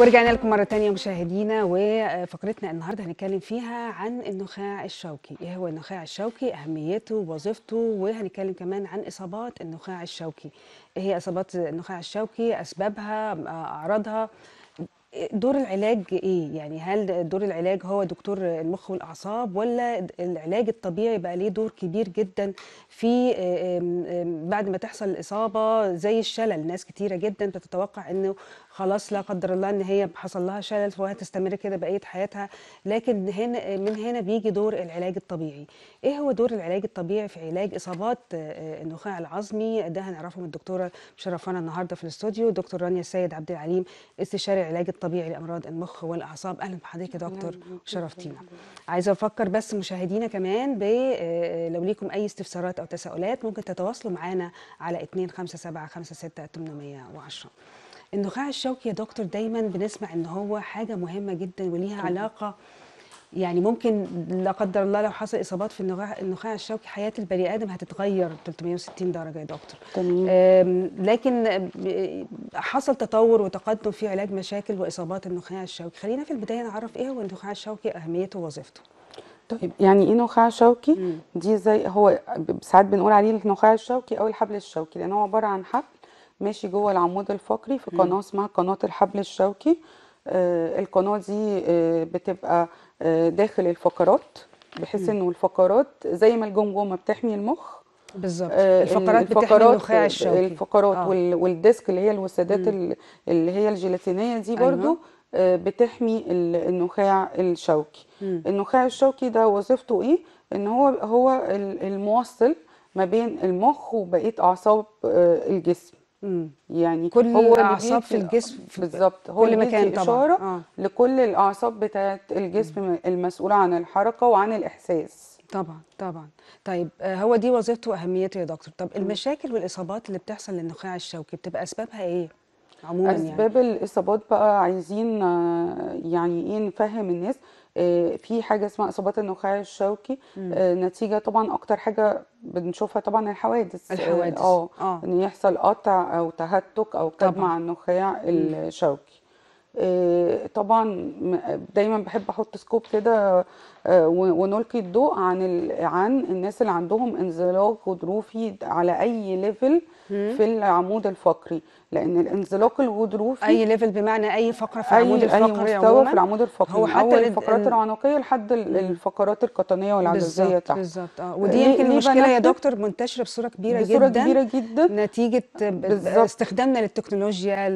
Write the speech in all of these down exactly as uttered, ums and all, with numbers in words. ورجعنا لكم مرة تانية مشاهدينا، وفقرتنا النهاردة هنتكلم فيها عن النخاع الشوكي. ايه هو النخاع الشوكي، اهميته ووظيفته، وهنتكلم كمان عن اصابات النخاع الشوكي. ايه هي اصابات النخاع الشوكي، اسبابها، اعراضها، دور العلاج ايه؟ يعني هل دور العلاج هو دكتور المخ والاعصاب، ولا العلاج الطبيعي بقى ليه دور كبير جدا في بعد ما تحصل الاصابه؟ زي الشلل، ناس كتيره جدا بتتوقع انه خلاص لا قدر الله ان هي حصل لها شلل وهتستمر كده بقيه حياتها، لكن هنا من هنا بيجي دور العلاج الطبيعي. ايه هو دور العلاج الطبيعي في علاج اصابات النخاع العظمي؟ ده هنعرفه من الدكتوره مشرفانا النهارده في الاستوديو، دكتور رانيا السيد عبد العليم، استشاري علاج طبيعي لامراض المخ والاعصاب. اهلا بحضرتك يا دكتور، شرفتينا. عايزه افكر بس مشاهدينا كمان ب لو ليكم اي استفسارات او تساؤلات ممكن تتواصلوا معانا على اثنين خمسة سبعة خمسة ستة ثمانمية وعشرة. النخاع الشوكي يا دكتور دايما بنسمع ان هو حاجه مهمه جدا وليها علاقه، يعني ممكن لا قدر الله لو حصل اصابات في النخاع الشوكي حياه البني ادم هتتغير ثلاثمية وستين درجه يا دكتور. تمام. لكن حصل تطور وتقدم في علاج مشاكل واصابات النخاع الشوكي. خلينا في البدايه نعرف ايه هو النخاع الشوكي، اهميته ووظيفته. طيب يعني ايه نخاع شوكي؟ مم. دي زي هو ساعات بنقول عليه النخاع الشوكي او الحبل الشوكي، لان هو عباره عن حبل ماشي جوه العمود الفقري في قناه اسمها قناه الحبل الشوكي. آه القناه دي آه بتبقى داخل الفقرات، بحيث انه الفقرات زي ما الجمجمه بتحمي المخ بالظبط، آه الفقرات, الفقرات بتحمي النخاع الشوكي، الفقرات آه. والديسك اللي هي الوسادات مم. اللي هي الجيلاتينيه دي برضو أيوة. آه بتحمي النخاع الشوكي. مم. النخاع الشوكي ده وظيفته ايه؟ ان هو هو الموصل ما بين المخ وبقيه اعصاب آه الجسم. مم. يعني كل هو الاعصاب في الجسم بالظبط، هو اللي بيدي اشاره آه. لكل الاعصاب بتاعه الجسم مم. المسؤوله عن الحركه وعن الاحساس. طبعا طبعا. طيب هو دي وظيفته واهميته يا دكتور. طب مم. المشاكل والاصابات اللي بتحصل للنخاع الشوكي بتبقى اسبابها ايه عموما؟ اسباب يعني. الاصابات بقى عايزين يعني ايه نفهم الناس في حاجه اسمها اصابات النخاع الشوكي، نتيجه طبعا اكتر حاجه بنشوفها طبعا الحوادث. الحوادث اه ان يحصل قطع او تهتك او كدمه على النخاع الشوكي. طبعا دايما بحب احط سكوب كده ونلقي الضوء عن عن الناس اللي عندهم انزلاق غضروفي على اي ليفل في العمود الفقري، لان الانزلاق الغضروفي اي ليفل بمعنى اي فقره في العمود الفقري، اي مستوى في العمود الفقري، هو حتى الفقرات العنقيه لحد الفقرات القطنيه والعجزيه تحت. بالظبط اه. ودي يمكن مشكله يا دكتور منتشره بصوره كبيره بصورة جدا كبيره جدا نتيجه استخدامنا للتكنولوجيا،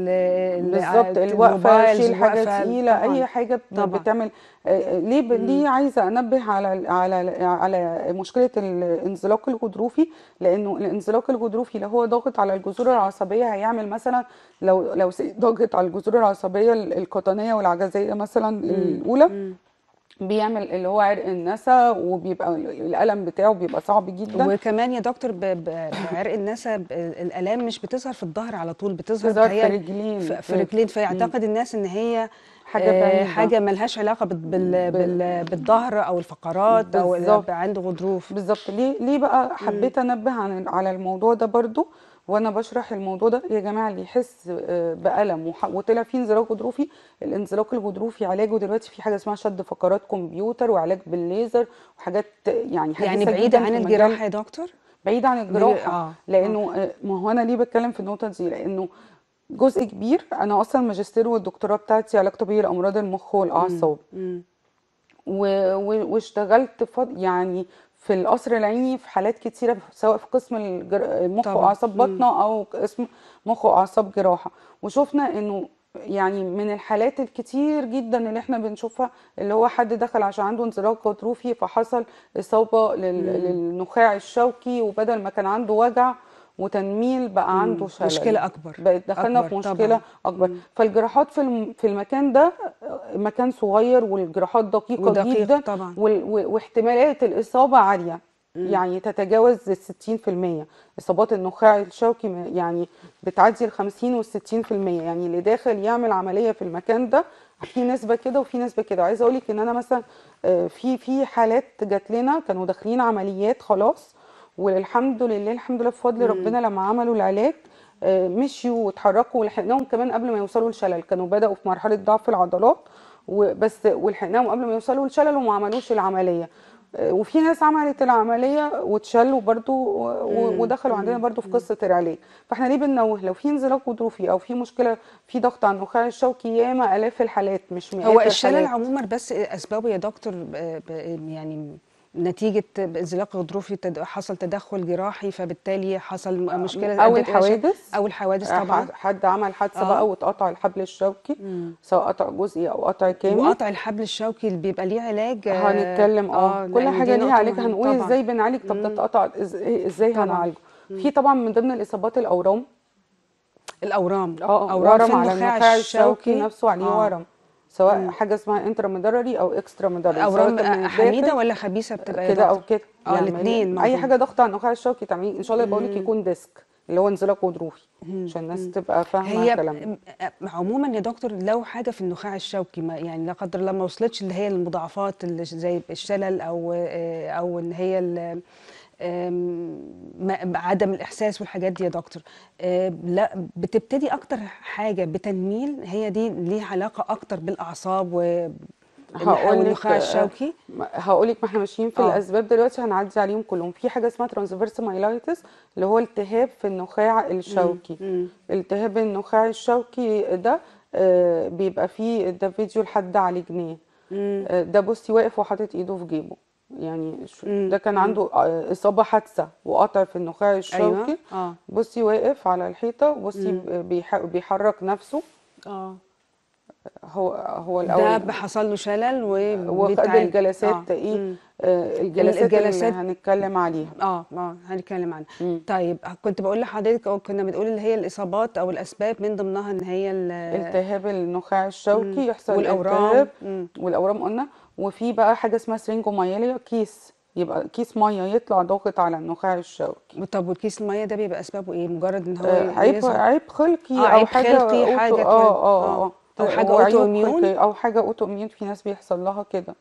بالظبط الوقفه، شيل حاجه ثقيله، اي حاجه بتعمل. ليه ليه عايزه انبه على على على مشكله الانزلاق الغضروفي؟ لانه الانزلاق الغضروفي اللي هو ضاغط على الجذور العصبيه هيعمل مثلا لو لو ضاغط على الجذور العصبيه القطنيه والعجزيه مثلا الاولى مم. بيعمل اللي هو عرق النسا، وبيبقى الالم بتاعه بيبقى صعب جدا. وكمان يا دكتور بعرق النسا الالام مش بتظهر في الظهر على طول، بتظهر في رجلين في رجلين فيعتقد الناس ان هي حاجه حاجه ملهاش علاقه بال بال بالظهر او الفقرات بالزبط. او عنده غضروف. بالظبط. ليه ليه بقى حبيت انبه على الموضوع ده برضو وانا بشرح الموضوع ده يا جماعه؟ اللي يحس بالم وطلع فيه انزلاق غضروفي، الانزلاق الغضروفي علاجه دلوقتي في حاجه اسمها شد فقرات كمبيوتر وعلاج بالليزر وحاجات يعني حاجات يعني بعيده عن الجراحه يا دكتور، بعيده عن الجراحه آه. لانه آه. ما هو انا ليه بتكلم في النقطه دي؟ لانه جزء كبير انا اصلا الماجستير والدكتوراه بتاعتي علاج طبيعي لامراض المخ والاعصاب، واشتغلت يعني في القصر العيني في حالات كتيره، سواء في قسم المخ واعصاب بطنه او قسم مخ واعصاب جراحه، وشفنا انه يعني من الحالات الكتير جدا اللي احنا بنشوفها اللي هو حد دخل عشان عنده انزلاق غضروفي فحصل اصابه للنخاع الشوكي، وبدل ما كان عنده وجع وتنميل بقى عنده شلل، مشكله اكبر، بقت دخلنا في مشكله طبعًا. اكبر مم. فالجراحات في في المكان ده مكان صغير، والجراحات دقيقه ودقيق جدا طبعًا. واحتمالات الاصابه عاليه مم. يعني تتجاوز ال ستين في المية. اصابات النخاع الشوكي يعني بتعدي ال خمسين وال ستين في المية، يعني اللي داخل يعمل عمليه في المكان ده في نسبه كده وفي نسبه كده. عايزه اقول لك ان انا مثلا في في حالات جات لنا كانوا داخلين عمليات خلاص، والحمد لله الحمد لله بفضل ربنا لما عملوا العلاج مشيوا واتحركوا ولحقناهم كمان قبل ما يوصلوا لشلل، كانوا بدأوا في مرحلة ضعف العضلات وبس ولحقناهم قبل ما يوصلوا لشلل وما عملوش العملية. وفي ناس عملت العملية واتشلوا برضو ودخلوا عندنا برضو في قصة العلاج. فاحنا ليه بننوه؟ لو في انزلاق غضروفي او في مشكلة في ضغط على النخاع الشوكي، ياما آلاف الحالات مش مئات. هو الشلل عموما بس اسبابه يا دكتور يعني نتيجة انزلاق غضروفي حصل تدخل جراحي فبالتالي حصل مشكلة أو الحوادث أو الحوادث طبعا، حد عمل حادثة آه. بقى واتقطع الحبل الشوكي، مم. سواء قطع جزئي أو قطع كامل. وقطع الحبل الشوكي بيبقى ليه علاج؟ هنتكلم اه كل حاجة ليها علاج، هنقول ازاي بنعالج. طب ده اتقطع ازاي هنعالجه؟ في طبعا من ضمن الإصابات الأورام. الأورام اه أورام على النخاع الشوكي نفسه عليه آه. ورم، سواء مم. حاجه اسمها انترا مدرري او اكسترا مدرري. اورام حميده ولا خبيثه بتبقى كده او كده؟ اه الاثنين. اي حاجه ضغط على النخاع الشوكي تعمليه ان شاء الله. بقول لك يكون ديسك اللي هو انزلاق غضروفي عشان الناس تبقى فاهمه الكلام. عموما يا دكتور لو حاجه في النخاع الشوكي ما يعني لا قدر الله ما وصلتش اللي هي المضاعفات اللي زي الشلل او او ان هي عدم الاحساس والحاجات دي يا دكتور، لا بتبتدي اكتر حاجه بتنميل، هي دي ليها علاقه اكتر بالاعصاب والنخاع الشوكي. هقول لك ما احنا ماشيين في أوه. الاسباب دلوقتي هنعدي عليهم كلهم. في حاجه اسمها ترانسفيرس مايلايتس اللي هو التهاب في النخاع الشوكي. مم. مم. التهاب النخاع الشوكي ده بيبقى فيه ده فيديو لحد عليه جنيه، ده بصي واقف وحاطط ايده في جيبه، يعني ده كان عنده اصابه حادثه وقطع في النخاع الشوكي. أيوة. آه. بصي واقف على الحيطه وبصي بيحرك نفسه. اه هو هو الاول ده حصل له شلل وخد الجلسات. آه. ايه آه الجلسات, الجلسات اللي هنتكلم عليها. اه اه هنتكلم عنها. مم. طيب كنت بقول لحضرتك او كنا بنقول اللي هي الاصابات او الاسباب من ضمنها ان هي التهاب النخاع الشوكي. مم. يحصل والاورام والاورام قلنا. وفي بقى حاجه اسمها سيرينجوميليا، كيس يبقى كيس ميه يطلع ضاغط على النخاع الشوكي. طب والكيس الميه ده بيبقى اسبابه ايه؟ مجرد ان هو آه عيب عيب خلقي آه او حاجه خلقي حاجه كده اه اه او حاجه اوتو اميون او حاجه اوتو اميون. في ناس بيحصل لها كده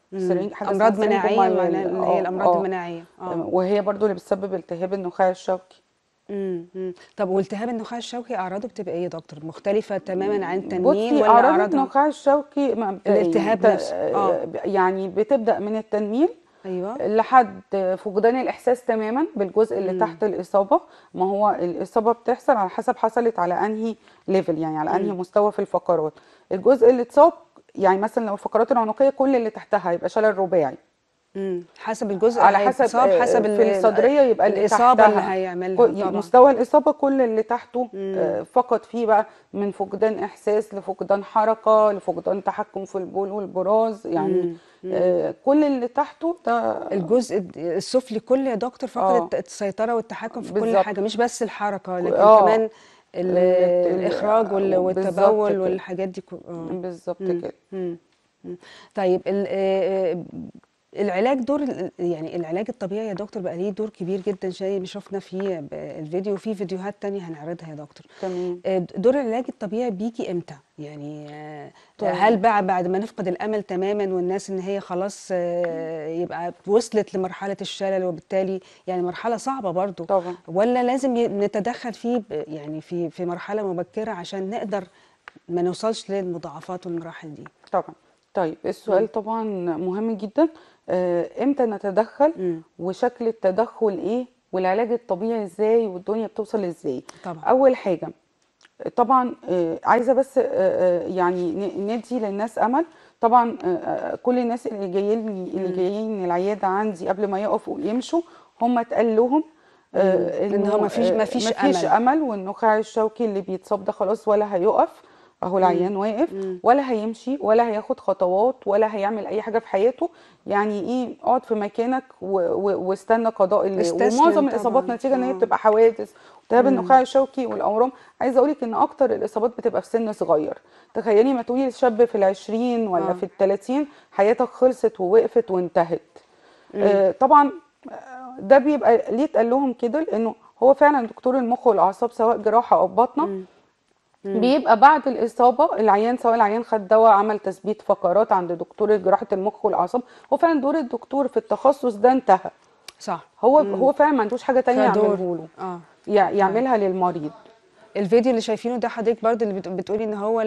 امراض مناعيه اللي هي الامراض المناعيه اه وهي برضو اللي بتسبب التهاب النخاع الشوكي. امم طب والتهاب النخاع الشوكي اعراضه بتبقى ايه يا دكتور؟ مختلفه تماما عن التنميل ولا اعراض؟ اعراض النخاع الشوكي الالتهاب نفسه آه. يعني بتبدا من التنميل ايوه لحد فقدان الاحساس تماما بالجزء اللي مم. تحت الاصابه. ما هو الاصابه بتحصل على حسب حصلت على انهي ليفل، يعني على انهي مم. مستوى في الفقرات. الجزء اللي اتصاب يعني مثلا لو الفقرات العنقيه كل اللي تحتها يبقى شلل رباعي. امم حسب الجزء على حسب حسب في الصدريه يبقى الاصابه اللي هيعملها مستوى الاصابه كل اللي تحته مم. فقط فيه بقى من فقدان احساس لفقدان حركه لفقدان تحكم في البول والبراز، يعني مم. آه كل اللي تحته ده الجزء السفلي كله يا دكتور فقدت آه. السيطره والتحكم في بالزبط. كل حاجه مش بس الحركه لكن آه. كمان الاخراج والتبول والحاجات دي آه. بالظبط كده. مم. مم. طيب العلاج دور يعني العلاج الطبيعي يا دكتور بقى ليه دور كبير جدا زي شفنا في الفيديو وفي فيديوهات تانية هنعرضها يا دكتور. تمام. دور العلاج الطبيعي بيجي امتى؟ يعني طيب. هل بقى بعد ما نفقد الامل تماما والناس ان هي خلاص يبقى وصلت لمرحله الشلل وبالتالي يعني مرحله صعبه برضو طبعا، ولا لازم نتدخل فيه يعني في في مرحله مبكره عشان نقدر ما نوصلش للمضاعفات والمراحل دي؟ طبعا. طيب السؤال طبعا مهم جدا، امتى نتدخل مم. وشكل التدخل ايه والعلاج الطبيعي ازاي والدنيا بتوصل ازاي. طبعا. اول حاجه طبعا عايزه بس يعني ندي للناس امل. طبعا كل الناس اللي جايين اللي جايين العياده عندي قبل ما يقفوا ويمشوا هم اتقال لهم ان هو مفيش مفيش امل مفيش امل والنخاع الشوكي اللي بيتصاب ده خلاص ولا هيقف، اهو العيان واقف مم. ولا هيمشي ولا هياخد خطوات ولا هيعمل اي حاجه في حياته. يعني ايه؟ اقعد في مكانك واستنى قضاء اللي. ومعظم الاصابات نتيجه ان هي بتبقى حوادث التهاب النخاع الشوكي والاورام. عايزه اقول لك ان اكتر الاصابات بتبقى في سن صغير. تخيلي ما تقولي شاب في العشرين ولا آه. في التلاتين حياتك خلصت ووقفت وانتهت. آه طبعا ده بيبقى ليه اتقال لهم كده لانه هو فعلا دكتور المخ والاعصاب سواء جراحه او بطنه مم. مم. بيبقى بعد الاصابه العيان سواء العيان خد دواء عمل تثبيت فقرات عند دكتور جراحه المخ والاعصاب، هو فعلا دور الدكتور في التخصص ده انتهى. صح. هو مم. هو فعلا ما عندوش حاجه ثانيه يعملها له. اه يعملها للمريض. الفيديو اللي شايفينه ده حضرتك برضو اللي بتقولي ان هو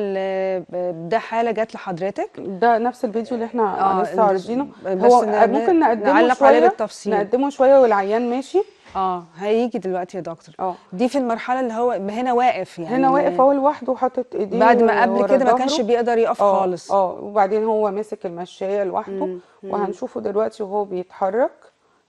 ده حاله جات لحضرتك؟ ده نفس الفيديو اللي احنا لسه عارضينه، هو ممكن نقدمه شويه نقدمه شويه والعيان ماشي. اه هيجي دلوقتي يا دكتور. اه دي في المرحله اللي هو هنا واقف، يعني هنا واقف هو لوحده وحاطط ايديه بعد ما قبل كده ما كانش بيقدر يقف خالص. اه وبعدين هو ماسك المشايه لوحده، وهنشوفه دلوقتي وهو بيتحرك.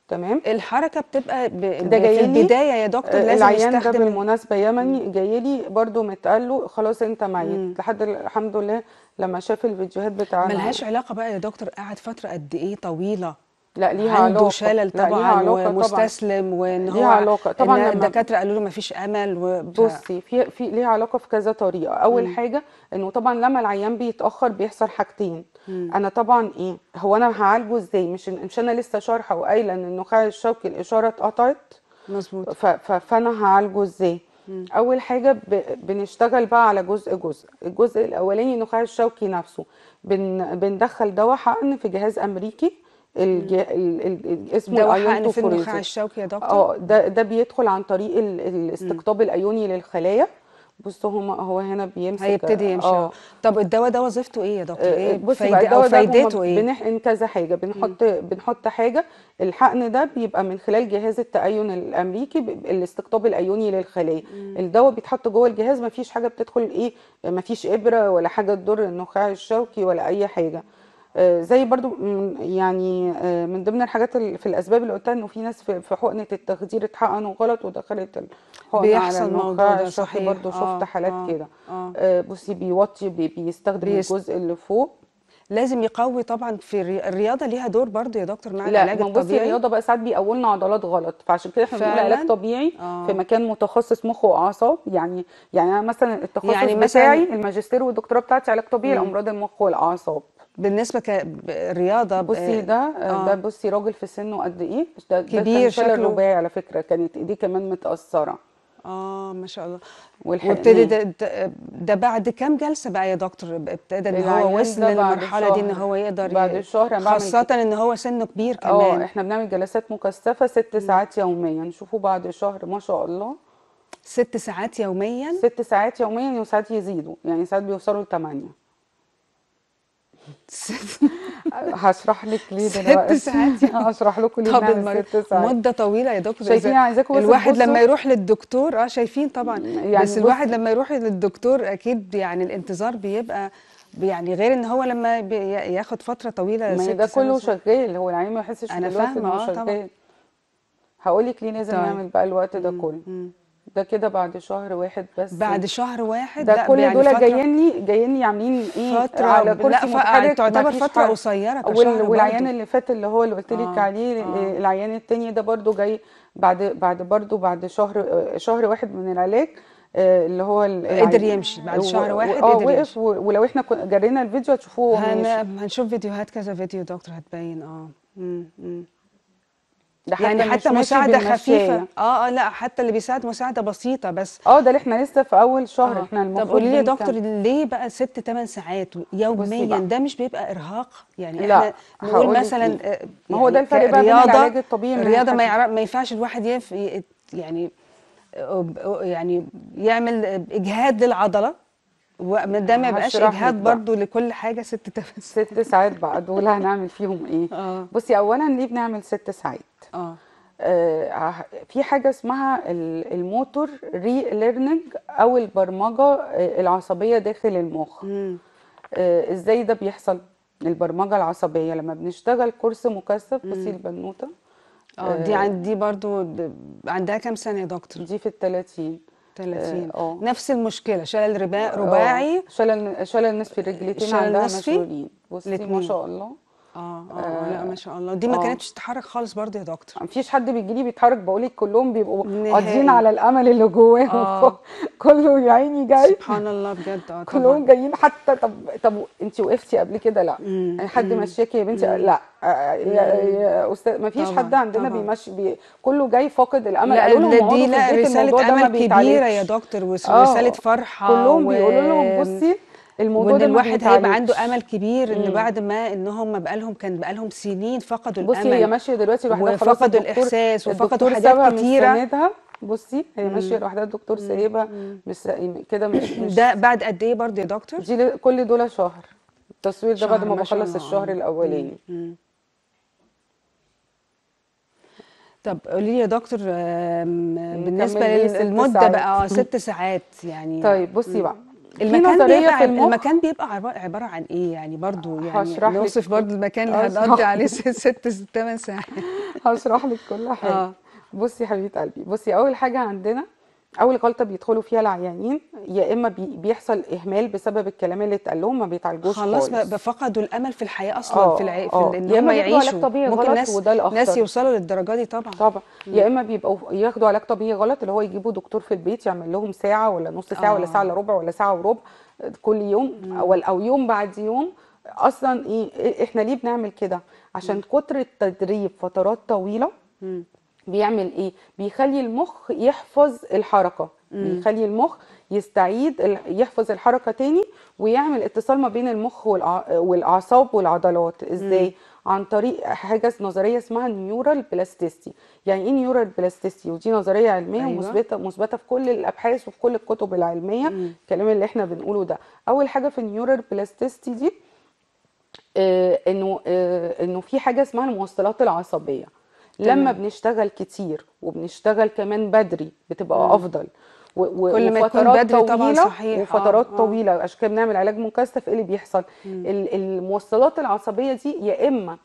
تمام. الحركه بتبقى ب... ده جاي في البدايه يا دكتور لازم العيان يستخدم. ده بالمناسبه يمني جاي لي برده متقال له خلاص انت ميت، لحد الحمد لله لما شاف الفيديوهات بتاعنا. ملهاش علاقه بقى يا دكتور قعد فتره قد ايه طويله؟ لا ليها علاقه، عنده شلل طبعا ومستسلم، وان هو علاقه طبعا الدكاتره قالوا له ما فيش امل و... بصي في في ليها علاقه في كذا طريقه. اول مم. حاجه انه طبعا لما العيان بيتاخر بيحصل حاجتين. مم. انا طبعا ايه هو انا هعالجه ازاي؟ مش مش انا لسه شارحه وقايله ان النخاع الشوكي الاشاره اتقطعت. مظبوط. ف... ف... فانا هعالجه ازاي؟ مم. اول حاجه ب... بنشتغل بقى على جزء جزء. الجزء الاولاني النخاع الشوكي نفسه بن... بندخل دواء حقن في جهاز امريكي الج... اسمه الايون في النخاع الشوكي يا دكتور. اه ده ده بيدخل عن طريق الاستقطاب الايوني للخلايا. بص هما هو هنا بيمسك هيبتدي يمشي. اه طب الدواء ده وظيفته ايه يا دكتور؟ ايه فايدته فايدته ايه؟ بنحقن كذا حاجه، بنحط مم. بنحط حاجه. الحقن ده بيبقى من خلال جهاز التأين الامريكي الاستقطاب الايوني للخلايا. الدواء بيتحط جوه الجهاز، ما فيش حاجه بتدخل ايه، ما فيش ابره ولا حاجه تضر النخاع الشوكي ولا اي حاجه. زي برضو يعني من ضمن الحاجات اللي في الاسباب اللي قلتها انه في ناس في حقنه التخدير اتحقنوا غلط ودخلت الحقنه على النخاع الشوكي. برضو شفت حالات كده. بصي بيوطي بيستخدم بيست... الجزء اللي فوق. لازم يقوي طبعا. في الرياضه ليها دور برضو يا دكتور مع العلاج الطبيعي؟ لا بصي الرياضه بقى ساعات بيقولنا عضلات غلط، فعشان كده احنا بنقول علاج طبيعي. آه. في مكان متخصص مخ واعصاب. يعني يعني انا مثلا التخصص يعني بتاعي الماجستير والدكتوراه بتاعتي علاج طبيعي لامراض المخ والاعصاب. بالنسبه كرياضه بصي ده آه. ده بصي راجل في سنه قد ايه؟ ده كبير، شكله رباعي على فكره، كانت ايديه كمان متاثره. اه ما شاء الله. وابتدي ده, ده بعد كام جلسه بقى يا دكتور ابتدى ان هو وصل للمرحله دي ان هو يقدر بعد الشهر؟ خاصه ان هو سنه كبير كمان. اه احنا بنعمل جلسات مكثفه ست ساعات يوميا. نشوفه بعد شهر ما شاء الله. ست ساعات يوميا؟ ست ساعات يوميا، وساعات يزيدوا يعني ساعات بيوصلوا لثمانيه. هشرح لك ليه دلوقتي. ست ساعات هشرح لكم ليه بنعمل ست ساعات. مده طويله يا دكتور. شايفين عايزاكم الواحد لما يروح للدكتور. اه شايفين طبعا يعني بس الواحد لما يروح للدكتور اكيد يعني الانتظار بيبقى يعني غير ان هو لما ياخد فتره طويله. ما ده كله شغال، هو العيان ما يحسش ان هو شغال. هقول لك ليه لازم طيب. نعمل بقى الوقت ده كله. ده كده بعد شهر واحد بس. بعد شهر واحد ده كل يعني دول جايين لي جايين لي عاملين ايه فترة على كرسي متحرك. تعتبر فتره قصيره كشهر. والعيان اللي فات اللي هو اللي قلت لك آه عليه آه العيان التاني ده برده جاي بعد بعد برده بعد شهر شهر واحد من العلاج. اللي هو قدر يمشي بعد شهر واحد قدر وقف. ولو احنا جرينا الفيديو هتشوفوه. هنشوف فيديوهات كذا فيديو دكتور هتبين. اه امم يعني حتى مساعده خفيفه. اه اه لا حتى اللي بيساعد مساعده بسيطه بس. اه ده اللي احنا لسه في اول شهر. آه. احنا المفروض. طب قولي لي يا دكتور ليه بقى ست ثمان ساعات يوميا؟ ده مش بيبقى ارهاق يعني؟ لا. احنا نقول مثلا يعني ما هو ده الفرق بقى بين العلاج الطبيعي من الرياضه. ما, ما ينفعش الواحد يف يعني يعني يعمل اجهاد للعضله، وده ما يبقاش اجهاد برضو لكل حاجه. ست تف... ست ساعات بقى دول هنعمل فيهم ايه؟ آه. بصي اولا ليه بنعمل ست ساعات؟ آه. آه في حاجه اسمها الموتور ري ليرنينج او البرمجه العصبيه داخل المخ. آه ازاي ده بيحصل؟ البرمجه العصبيه لما بنشتغل كورس مكثف. بصي البنوته اه دي عندي برضو عندها كام سنه يا دكتور؟ دي في الثلاثين. ثلاثين. آه. نفس المشكله شلل رباعي. آه. شلل شلل نصفي الرجلتين عندها مشلولين. بصي ما شاء الله. اه اه, آه. لا ما شاء الله. دي ما آه. كانتش تتحرك خالص برضه يا دكتور. مفيش حد بيجي لي بيتحرك، بقول لك كلهم بيبقوا قاضيين على الامل اللي جواهم. آه. كله يا عيني جاي سبحان الله بجد. اه كلهم جايين. حتى طب طب انت وقفتي قبل كده؟ لا. يعني حد مشاكي يا بنتي؟ مم. لا يا استاذ ما فيش حد عندنا طبعا. بيمشي بي... كله جاي فاقد الامل. قالوا دي لا رساله امل كبيره يا دكتور ورساله فرحه. كلهم و... بيقولوا لهم بصي الموضوع وإن الواحد هيبقى عنده امل كبير. ان بعد ما ان هم بقى لهم كان بقى لهم سنين فقدوا الامل. بصي هي ماشيه دلوقتي لوحدها خلاص. وفقدوا الاحساس وفقدوا حاجات كتيره. بصي هي ماشيه لوحدها، الدكتور سايبها مش كده مش, مش ده بعد قد ايه برضه يا دكتور؟ دي كل دول شهر التصوير ده، بعد ما بخلص الشهر الاولاني. طب قولي لي يا دكتور بالنسبه للمده بقى اه ست ساعات يعني. طيب بصي بقى المكان بيبقى, في المكان بيبقى عباره عن ايه يعني برضو؟ يعني نوصف برضو المكان اللي هنقضي عليه ست ثمان ساعات. هشرح لك كل حاجه. آه. بصي يا حبيبه قلبي، بصي اول حاجه عندنا اول غلطه بيدخلوا فيها العيانين، يا اما بيحصل اهمال بسبب الكلام اللي اتقال لهم ما بيتعالجوش خلاص، بفقدوا الامل في الحياه اصلا. أوه. في الع... في ان هم يعيشوا ممكن ناس وده الاخطر، ناس يوصلوا للدرجه دي طبعا طبعا. يا اما بيبقوا ياخدوا علاج طبيعي غلط، اللي هو يجيبوا دكتور في البيت يعمل لهم ساعه ولا نص ساعه. أوه. ولا ساعه الا ربع ولا ساعه وربع كل يوم او او يوم بعد يوم. اصلا ايه احنا ليه بنعمل كده؟ عشان كتر التدريب فترات طويله م. بيعمل ايه؟ بيخلي المخ يحفظ الحركه، مم. بيخلي المخ يستعيد يحفظ الحركه تاني، ويعمل اتصال ما بين المخ والاعصاب والعضلات. ازاي؟ مم. عن طريق حاجه نظريه اسمها نيورال بلاستيسيتي. يعني ايه نيورال بلاستيسيتي؟ ودي نظريه علميه مثبته. أيوة. مثبته في كل الابحاث وفي كل الكتب العلميه. مم. الكلام اللي احنا بنقوله ده اول حاجه في النيورال بلاستيسيتي دي آه انه آه انه في حاجه اسمها الموصلات العصبيه. لما بنشتغل كتير وبنشتغل كمان بدري بتبقى مم. افضل و... كل ما يكون بدري طبعا صحيح. وفترات آه. طويله اشكال بنعمل علاج منكثف، ايه اللي بيحصل؟ ال... الموصلات العصبيه دي يا اما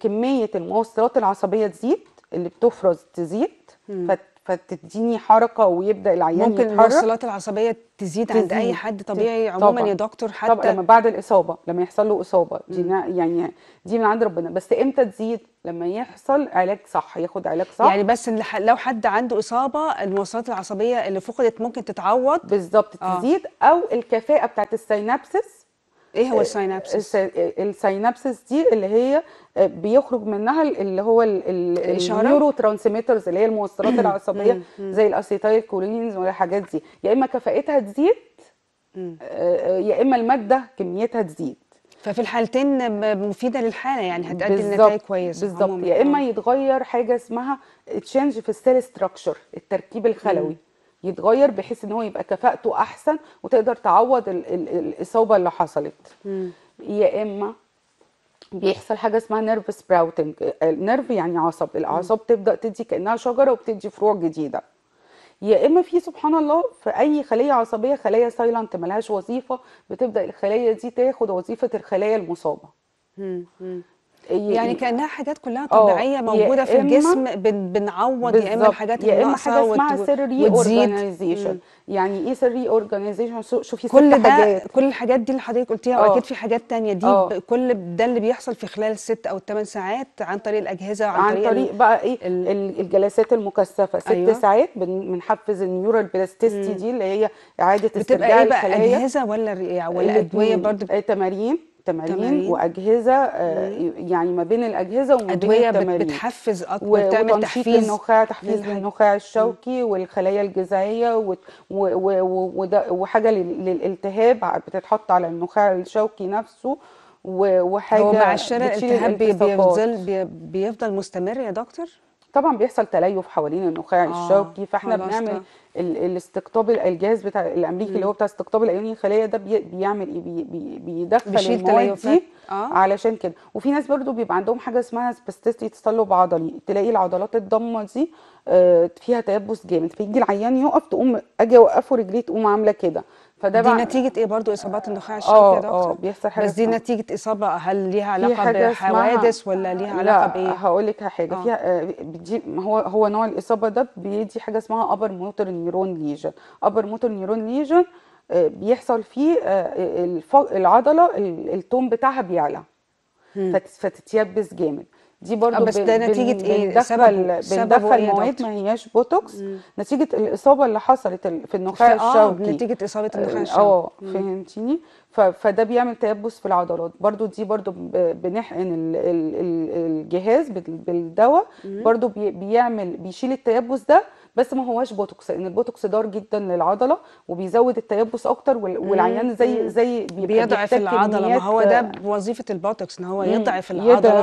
كميه الموصلات العصبيه تزيد، اللي بتفرز تزيد فت... فتديني حركه ويبدا العيان ممكن يتحرك. الموصلات العصبيه تزيد, تزيد عند اي حد طبيعي عموما يا دكتور، حتى طبعا لما بعد الاصابه، لما يحصل له اصابه دي يعني دي من عند ربنا. بس امتى تزيد؟ لما يحصل علاج صح، ياخد علاج صح يعني. بس لو حد عنده اصابه الموصلات العصبيه اللي فقدت ممكن تتعوض بالظبط تزيد. آه. او الكفاءه بتاعت السينابسس. ايه هو السينابسس؟ السينابسس دي اللي هي بيخرج منها اللي هو النيوروترانسميترز اللي هي الموصلات العصبيه زي الاسيتايلكولينز والحاجات دي، يا اما كفاءتها تزيد يا اما الماده كميتها تزيد. ففي الحالتين مفيده للحاله يعني، هتأدي النتائج كويسه بالظبط. يا اما يتغير حاجه اسمها تشينج في السيل ستراكشر، التركيب الخلوي يتغير بحيث ان هو يبقى كفاءته احسن وتقدر تعوض ال ال الاصابه اللي حصلت. م. يا اما بيحصل حاجه اسمها نيرف سبراوتنج. النيرف يعني عصب، الاعصاب تبدا تدي كانها شجره وبتدي فروع جديده. يا اما في سبحان الله في اي خليه عصبيه خليه سايلنت ملهاش وظيفه، بتبدا الخليه دي تاخد وظيفه الخليه المصابه. م. م. يعني كانها حاجات كلها طبيعيه موجوده في الجسم بنعوض يا اما الحاجات اللي ناقصه، يا اما حاجه اسمها سيري اورجانيزيشن. يعني ايه سيري اورجانيزيشن؟ شوفي كل ده حاجات. كل الحاجات دي اللي حضرتك قلتيها واكيد في حاجات ثانيه دي. أوه. كل ده اللي بيحصل في خلال الست او الثمان ساعات عن طريق الاجهزه وعن عن طريق, طريق بقى ايه الجلسات المكثفه ست. أيوة. ساعات بنحفز النيورال بلاستيسيتي دي اللي هي اعاده استرجاع الخلايا. بتبقى ايه بقى، اجهزه ولا ولا ادويه برضه؟ تمارين تمارين واجهزه. آه يعني ما بين الاجهزه وما بين التمارين بتحفز اكتر، بتعمل تحفيز للنخاع، تحفيز للنخاع الشوكي والخلايا الجذعيه، وحاجه للالتهاب بتتحط على النخاع الشوكي نفسه، وحاجه ومع الشراء الالتهاب بيفضل بيفضل مستمر يا دكتور. طبعا بيحصل تليف حوالين النخاع آه الشوكي، فاحنا بنعمل الاستقطاب. الجهاز بتاع الامريكي م. اللي هو بتاع استقطاب الايوني الخليه ده بيعمل ايه؟ بي بي بيدخل المواد دي آه. علشان كده. وفي ناس برضو بيبقى عندهم حاجه اسمها سباستيستي، تصلب عضلي، تلاقي العضلات الضمه دي فيها تيبس جامد، فيجي العيان يقف تقوم اجي اوقفه رجليه تقوم عامله كده. فده دي بقى نتيجه ايه برضو؟ اصابات النخاع الشوكي يا دكتور؟ اه بيحصل حاجه. بس دي نتيجه اصابه هل ليها علاقه بحوادث ولا ليها علاقه بايه؟ لا هقول لك حاجه. آه. فيها بيدي هو هو نوع الاصابه ده بيدي حاجه اسمها ابر موتور نيرون ليجن. ابر موتور نيرون ليجن بيحصل فيه العضله التون بتاعها بيعلى فتتيبس جامد. دي برضو بس ده نتيجه ايه؟ بندخل بندخل مواد ما هياش بوتوكس. مم. نتيجه الاصابه اللي حصلت في النخاع الشوكي. اه نتيجه اصابه النخاع الشوكي. اه فهمتيني؟ فده بيعمل تيبس في العضلات. برضو دي برضو بنحقن الجهاز بالدواء برضو بيعمل بيشيل التيبس ده بس ما هواش بوتوكس، لان البوتوكس ضار جدا للعضله وبيزود التيبس اكتر، والعيان زي زي بيضعف العضله. ما هو ده وظيفه البوتوكس ان هو يضعف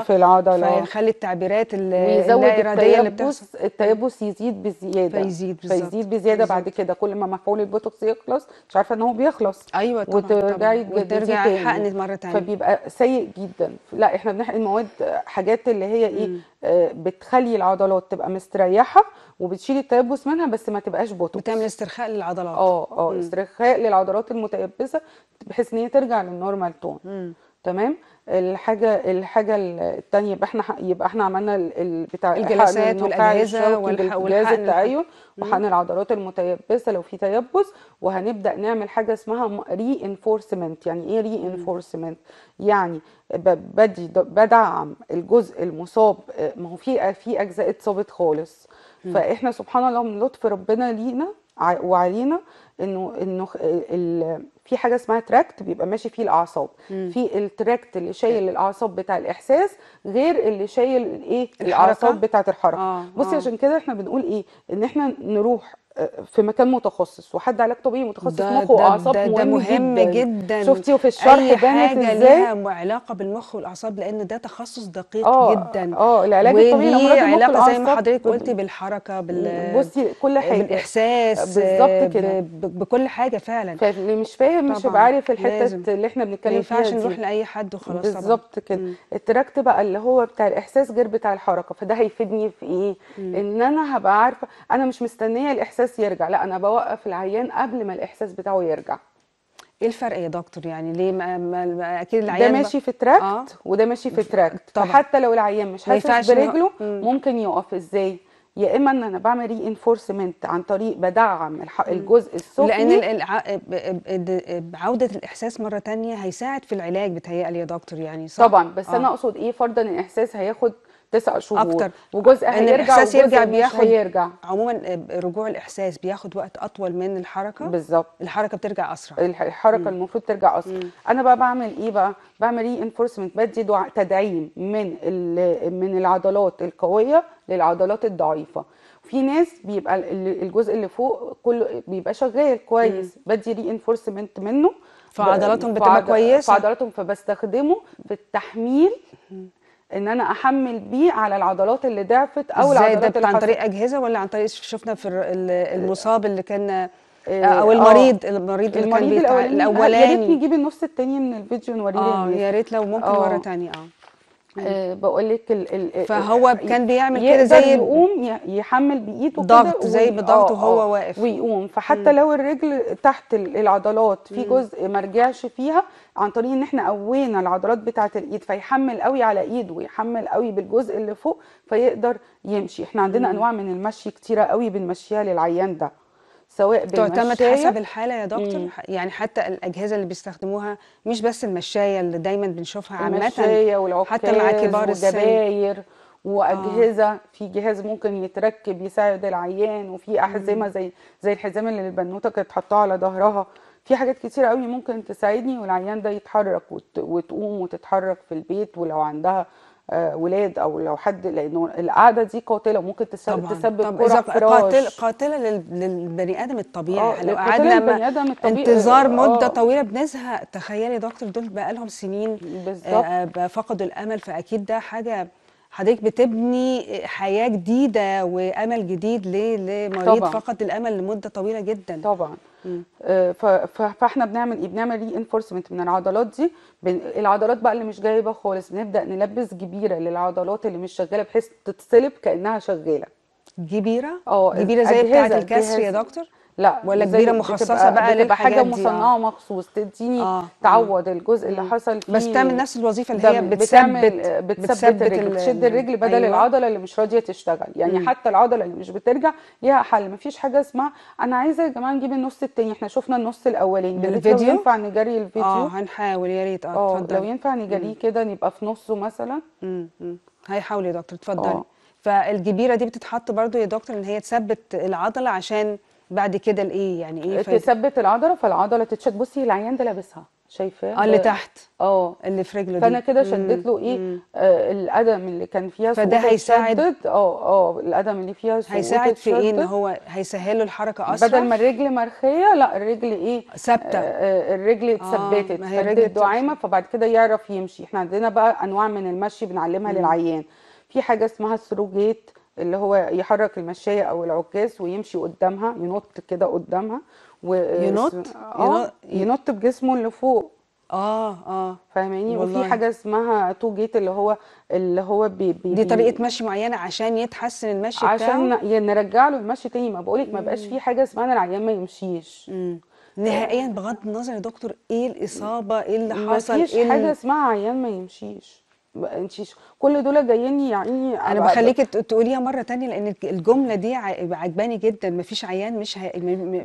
العضله، فيخلي التعبيرات اللا اراديه اللي بتحصل التيبس يزيد بزياده، فيزيد فيزيد بزياده بعد كده. كل ما مفعول البوتوكس يخلص مش عارفه ان هو بيخلص، ايوه طبعا، وترجعي وترجعي حقني مره ثانيه، فبيبقى سيء جدا. لا احنا بنحقن مواد حاجات اللي هي ايه آه بتخلي العضلات تبقى مستريحه وبتشيل التيبس منها، بس ما تبقاش بوتوكس، بتعمل استرخاء للعضلات. اه اه استرخاء للعضلات المتيبسه بحيث ان هي ترجع للنورمال تون. مم. تمام. الحاجه الحاجه الثانيه يبقى احنا يبقى احنا عملنا بتاع الجلسات والاجهزه والجهاز التعين وحقن العضلات المتيبسه لو في تيبس، وهنبدا نعمل حاجه اسمها ري انفورسمنت. يعني ايه ري انفورسمنت؟ يعني بدي بدعم الجزء المصاب. ما هو في في اجزاء اتصابت خالص، فاحنا سبحان الله من لطف ربنا لينا وعلينا انه انه في حاجه اسمها تراكت بيبقى ماشي فيه الاعصاب، مم. في التراكت اللي شايل الاعصاب بتاع الاحساس غير اللي شايل الايه الاعصاب بتاعه الحركه. آه. بصي آه. عشان كده احنا بنقول ايه، ان احنا نروح في مكان متخصص وحد علاج طبيعي متخصص مخ واعصاب مهم جدا, جدا. شفتي في الشرح بانت ازاي ليها علاقه بالمخ والاعصاب، لان ده تخصص دقيق آه جدا. اه العلاج الطبيعي لامراض علاقه زي ما حضرتك قلتي بالحركه بال بصي كل حاجه بالاحساس بالظبط كده بكل حاجه فعلا. فاللي مش فاهم مش هيبقى عارف الحته اللي احنا بنتكلم فيها، ما ينفعش نروح لاي حد وخلاص. بالظبط كده. التراكت بقى اللي هو بتاع الاحساس غير بتاع الحركه، فده هيفيدني في ايه؟ مم. ان انا هبقى عارفه انا مش مستنيه الاحساس يرجع، لا انا بوقف العيان قبل ما الاحساس بتاعه يرجع. ايه الفرق يا دكتور؟ يعني ليه ما, ما اكيد العيان ده ماشي في تراكت آه. وده ماشي في تراكت، فحتى لو العيان مش حاسس برجله ممكن يقف. ازاي؟ يا اما ان انا بعمل ري انفورسمنت عن طريق بدعم الجزء السفلي، لان الع... عوده الاحساس مره ثانيه هيساعد في العلاج. بتهيألي يا دكتور يعني صح؟ طبعا، بس آه. انا اقصد ايه، فرضا الاحساس هياخد تسع شهور اكتر وجزء هيرجع وجزء يرجع بياخد هيرجع. عموما رجوع الاحساس بياخد وقت اطول من الحركه. بالظبط، الحركه بترجع اسرع، الحركه المفروض ترجع اسرع. مم. انا بقى بعمل ايه بقى؟ بعمل ري انفورسمنت، بدي دعاء تدعيم من من العضلات القويه للعضلات الضعيفه. في ناس بيبقى الجزء اللي فوق كله بيبقى شغال كويس، مم. بدي ري انفورسمنت منه فعضلاتهم بتبقى كويسه، فعضلاتهم فبستخدمه في التحميل، مم. ان انا احمل بيه على العضلات اللي ضعفت او العضلات اللي عن طريق اجهزه ولا عن طريق شفنا في المصاب اللي كان او المريض آه المريض اللي المريض كان الاولاني. يا ريت نجيب النص التاني من الفيديو نوريه. اه يا ريت لو ممكن آه مره ثانيه. اه أه بقول لك فهو كان بيعمل كده زي يقوم يحمل بايده ضغط زي بضغط وهو واقف ويقوم. فحتى مم. لو الرجل تحت العضلات في جزء ما رجعش فيها، عن طريق ان احنا قوينا العضلات بتاعه الايد فيحمل قوي على ايده ويحمل قوي بالجزء اللي فوق فيقدر يمشي. احنا عندنا مم. انواع من المشي كتيره قوي بنمشيها للعيان ده، سواء تعتمد حسب الحاله يا دكتور. مم. يعني حتى الاجهزه اللي بيستخدموها مش بس المشايه اللي دايما بنشوفها عامه، حتى مع كبار السن واجهزه آه. في جهاز ممكن يتركب يساعد العيان، وفي احزمه مم. زي زي الحزام اللي البنوته كانت حطاها على ظهرها. في حاجات كتير قوي ممكن تساعدني والعيان ده يتحرك وت... وتقوم وتتحرك في البيت، ولو عندها ولاد او لو حد، لانه القعده دي قاتله ممكن تسبب تسبب قاتله قاتله للبني ادم الطبيعي. لو قعدنا انتظار مده طويله بنزهق. تخيلي يا دكتور دول بقى لهم سنين فقدوا الامل، فاكيد ده حاجه حضرتك بتبني حياه جديده وامل جديد ليه لمريض فقد الامل لمده طويله جدا. طبعا. فاحنا بنعمل ايه؟ بنعمل ري انفورسمنت من العضلات دي. العضلات بقى اللي مش جايبه خالص بنبدا نلبس جبيره للعضلات اللي مش شغاله بحيث تتصلب كانها شغاله. جبيره؟ اه جبيره زي بتاعه الكسر يا دكتور؟ لا ولا كبيره مخصصه بقى للحاجات دي، حاجه مصنعه مخصوص تديني آه. تعوض الجزء اللي حصل فيه، بس تعمل نفس الوظيفه اللي هي بتثبت بتثبت الرجل، بتشد الرجل بدل أيوة. العضله اللي مش راضيه تشتغل. يعني م. حتى العضله اللي مش بترجع ليها حل. مفيش حاجه اسمها انا عايزه يا جماعه نجيب النص التاني، احنا شفنا النص الاولاني. الفيديو ينفع نجري الفيديو؟ اه هنحاول يا ريت. اه اتفضل. لو ينفع نجريه كده نبقى في نصه مثلا. امم هيحاول يا دكتور اتفضلي. فالجبيره دي بتتحط برضو يا دكتور ان هي تثبت العضله عشان بعد كده الايه يعني ايه تثبت العضله، فالعضله تتشد. بصي العيان ده لابسها شايفاه اللي تحت اه اللي في رجله دي، فانا كده شدت له ايه آه القدم اللي كان فيها سقوط، فده هيساعد اه اه القدم اللي فيها سقوط هيساعد في ايه؟ ان هو هيسهل له الحركه اسرع، بدل ما الرجل مرخيه لا الرجل ايه ثابته، آه الرجل اتثبتت آه الرجل دعيمه، فبعد كده يعرف يمشي. احنا عندنا بقى انواع من المشي بنعلمها مم. للعيان، في حاجه اسمها ثرو جيت اللي هو يحرك المشايه او العكاز ويمشي قدامها، ينط كده قدامها و... ينط اه ينط بجسمه اللي فوق اه اه فاهماني. وفي حاجه اسمها تو جيت اللي هو اللي هو بي بي دي طريقه مشي معينه عشان يتحسن المشي بتاعه، عشان يعني نرجع له المشي تاني. ما بقولك ما بقاش في حاجه اسمها العيان ما يمشيش مم. نهائيا بغض النظر يا دكتور ايه الاصابه ايه اللي حصل، مفيش إيه حاجه اسمها عيان ما يمشيش، انتيش كل دول جايين يعني. انا بخليك تقوليها مره تانية لان الجمله دي عجباني جدا، مفيش عيان مش ه...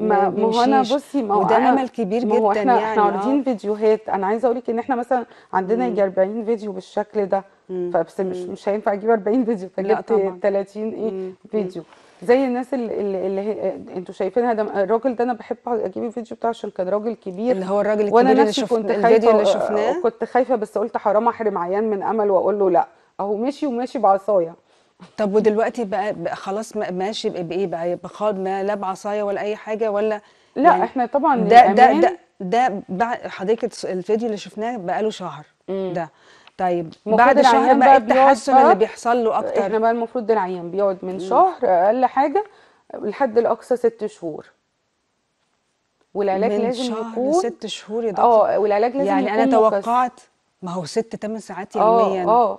ما هو انا بصي ما وده أنا... امل كبير ما هو جدا احنا يعني احنا عارضين فيديوهات. انا عايزه اقول لك ان احنا مثلا عندنا يجي أربعين فيديو بالشكل ده، فبس مش مش هينفع اجيب أربعين فيديو، فجبت ثلاثين ايه مم. فيديو زي الناس اللي, اللي, اللي انتوا شايفينها. ده الراجل ده انا بحب اجيب الفيديو بتاعه عشان كان راجل كبير، اللي هو الراجل الكبير اللي شفناه الفيديو اللي شفناه، كنت خايفه بس قلت حرام احرم عيان من امل واقول له لا، اهو ماشي وماشي بعصايه. طب ودلوقتي بقى, بقى خلاص ماشي بايه بقى؟ بخاض ما لا بعصايه ولا اي حاجه ولا لا يعني؟ احنا طبعا ده ده ده, ده بعد حضرتك الفيديو اللي شفناه بقى له شهر مم. ده طيب بعد الشهر بقى التحسن اللي بيحصل له اكتر؟ احنا بقى المفروض العيان بيقعد من شهر اقل حاجه لحد الاقصى ست شهور، والعلاج لازم يكون من شهر لست شهور يا دكتور. اه والعلاج لازم يعني يكون انا توقعت ما هو ست تمن ساعات يوميا. اه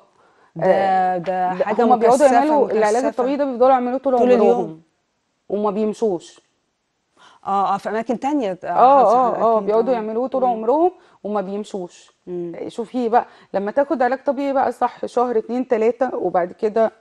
اه ده ده حاجه ما بيقعدوا يعملوا العلاج الطبيعي ده، بيفضلوا يعملوه طول عمرهم وما بيمشوش. اه اه في اماكن ثانيه اه اه اه بيقعدوا يعملوه طول عمرهم وما بيمشوش. شوفي بقى لما تاخد علاج طبيعي بقى صح شهر اتنين تلاته وبعد كده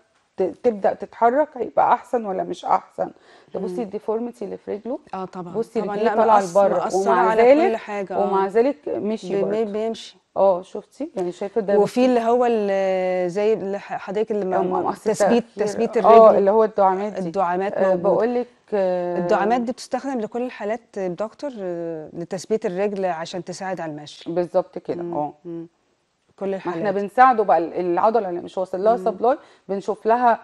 تبدا تتحرك، هيبقى احسن ولا مش احسن؟ تبصي الديفورميتي اللي في رجله اه طبعا بصي رجله طالعه لبره ومع ذلك آه. ومع ذلك مشي برضه بيمشي اه شفتي يعني شايفه ده. وفي اللي هو اللي زي اللي حضرتك اللي تثبيت تثبيت الرجل اه اللي هو الدعامات دي. الدعامات آه بقول لك الدعامات دي بتستخدم لكل الحالات يا دكتور لتثبيت الرجل عشان تساعد على المشي بالظبط كده اه كل الحالات. احنا بنساعده بقى العضله اللي مش واصل لها سبلاي بنشوف لها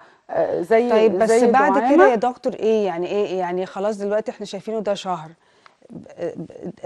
زي طيب بس زي بعد كده يا دكتور ايه يعني ايه يعني خلاص دلوقتي احنا شايفينه ده شهر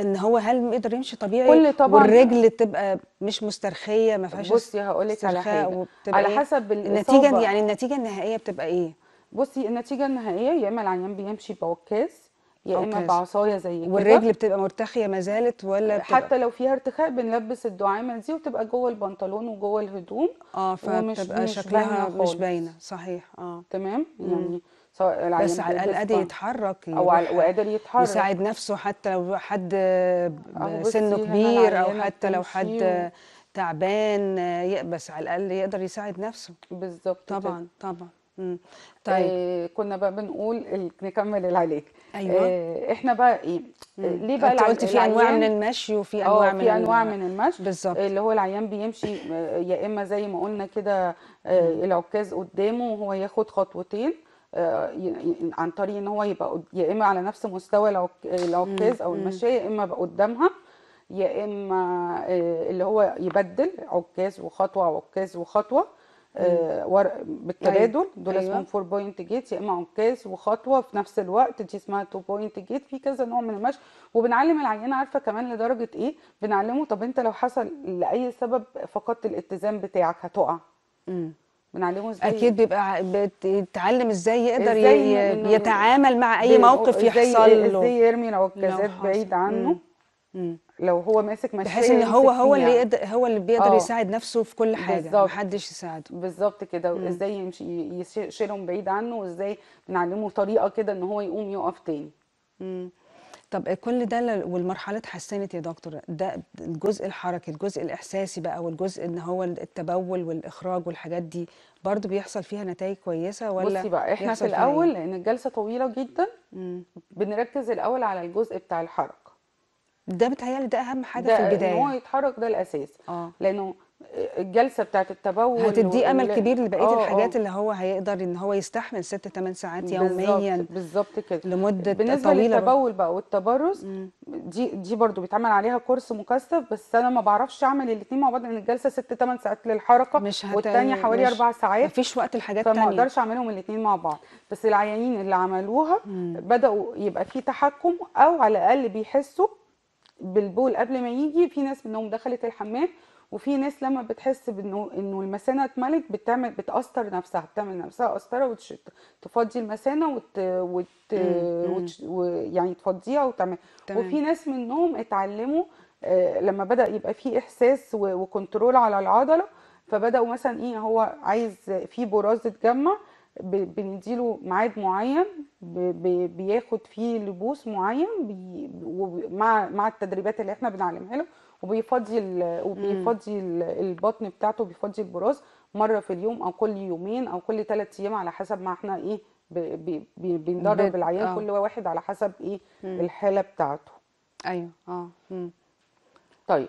ان هو هل يقدر يمشي طبيعي والرجل تبقى مش مسترخيه ما فيهاش؟ بصي هقول لك على حاجه على حسب النتيجه يعني النتيجه النهائيه بتبقى ايه؟ بصي النتيجه النهائيه يا اما العيان بيمشي بعكاز يا اما بعصايه زي كده، والرجل بتبقى مرتخيه ما زالت ولا بتبقى. حتى لو فيها ارتخاء بنلبس الدعامه دي وتبقى جوه البنطلون وجوه الهدوم اه فبتبقى شكلها مش باينه صحيح اه تمام مم. يعني سواء بس على الاقل قادر يتحرك او قادر يتحرك يساعد نفسه حتى لو حد سنه كبير او حتى لو حد تعبان يقبس على الاقل يقدر يساعد نفسه بالظبط طبعا كده. طبعا امم طيب آه كنا بقى بنقول نكمل العلاج ايوه آه احنا بقى ايه مم. ليه بقى العلاج؟ قلت في انواع من المشي وفي انواع من في انواع من المشي بالظبط اللي هو العيان بيمشي يا اما زي ما قلنا كده آه العكاز قدامه وهو ياخد خطوتين آه عن طريق ان هو يبقى يا اما على نفس مستوى العكاز او المشاية يا اما بقى قدامها يا اما آه اللي هو يبدل عكاز وخطوه عكاز وخطوه آه بالتبادل دول أيوة. اسمهم فور بوينت جيت يا اما عكاز وخطوه في نفس الوقت دي اسمها تو بوينت جيت. في كذا نوع من المشي وبنعلم العيان عارفه كمان لدرجه ايه بنعلمه طب انت لو حصل لاي سبب فقدت الاتزان بتاعك هتقع امم بنعلمه ازاي اكيد بيبقى بيتعلم ازاي يقدر إزاي يتعامل مع اي موقف يحصل له ازاي يرمي العكازات بعيد عنه مم. لو هو ماسك مشاية بحيث ان هو هو اللي يعني. يقدر هو اللي بيقدر آه. يساعد نفسه في كل حاجه محدش يساعده بالظبط كده وازاي يمشي يشيلهم بعيد عنه وازاي بنعلمه طريقه كده ان هو يقوم يقف تاني. مم. طب كل ده والمرحله اتحسنت يا دكتور ده الجزء الحركي الجزء الاحساسي بقى والجزء ان هو التبول والاخراج والحاجات دي برضو بيحصل فيها نتائج كويسه ولا؟ بصي بقى احنا في الاول لان الجلسه طويله جدا مم. بنركز الاول على الجزء بتاع الحركه ده بتهيألي ده أهم حاجة في البداية إن هو يتحرك ده الأساس آه. لأنه الجلسه بتاعت التبول هتديه امل كبير لبقيه الحاجات اللي هو هيقدر ان هو يستحمل ست تمن ساعات يوميا بالظبط كده لمده بالنسبه طويله. للتبول بقى والتبرز مم. دي دي برده بيتعمل عليها كورس مكثف، بس انا ما بعرفش اعمل الاثنين مع بعض لان الجلسه ست تمن ساعات للحركه مش والثانيه حوالي أربع ساعات، مفيش وقت لحاجات ثانيه، فما اقدرش اعملهم الاثنين مع بعض. بس العيانين اللي عملوها مم. بداوا يبقى في تحكم او على الاقل بيحسوا بالبول قبل ما يجي. في ناس منهم دخلت الحمام، وفي ناس لما بتحس بانه انه المثانه اتملت بتعمل بتأثر نفسها، بتعمل نفسها قسطره وتفضي المثانه وت... وت... وت... و... يعني تفضيها وتعمل. وفي ناس منهم اتعلموا آه لما بدأ يبقى في احساس و... وكنترول على العضله، فبداوا مثلا ايه هو عايز في براز اتجمع ب... بنديله ميعاد معين ب... ب... بياخد فيه لبوس معين بي... ومع مع التدريبات اللي احنا بنعلمها له، وبيفضي وبيفضي البطن بتاعته، بيفضي البراز مره في اليوم او كل يومين او كل ثلاث ايام على حسب ما احنا ايه بندرب العيان آه. كل واحد على حسب ايه مم. الحاله بتاعته. ايوه اه مم. طيب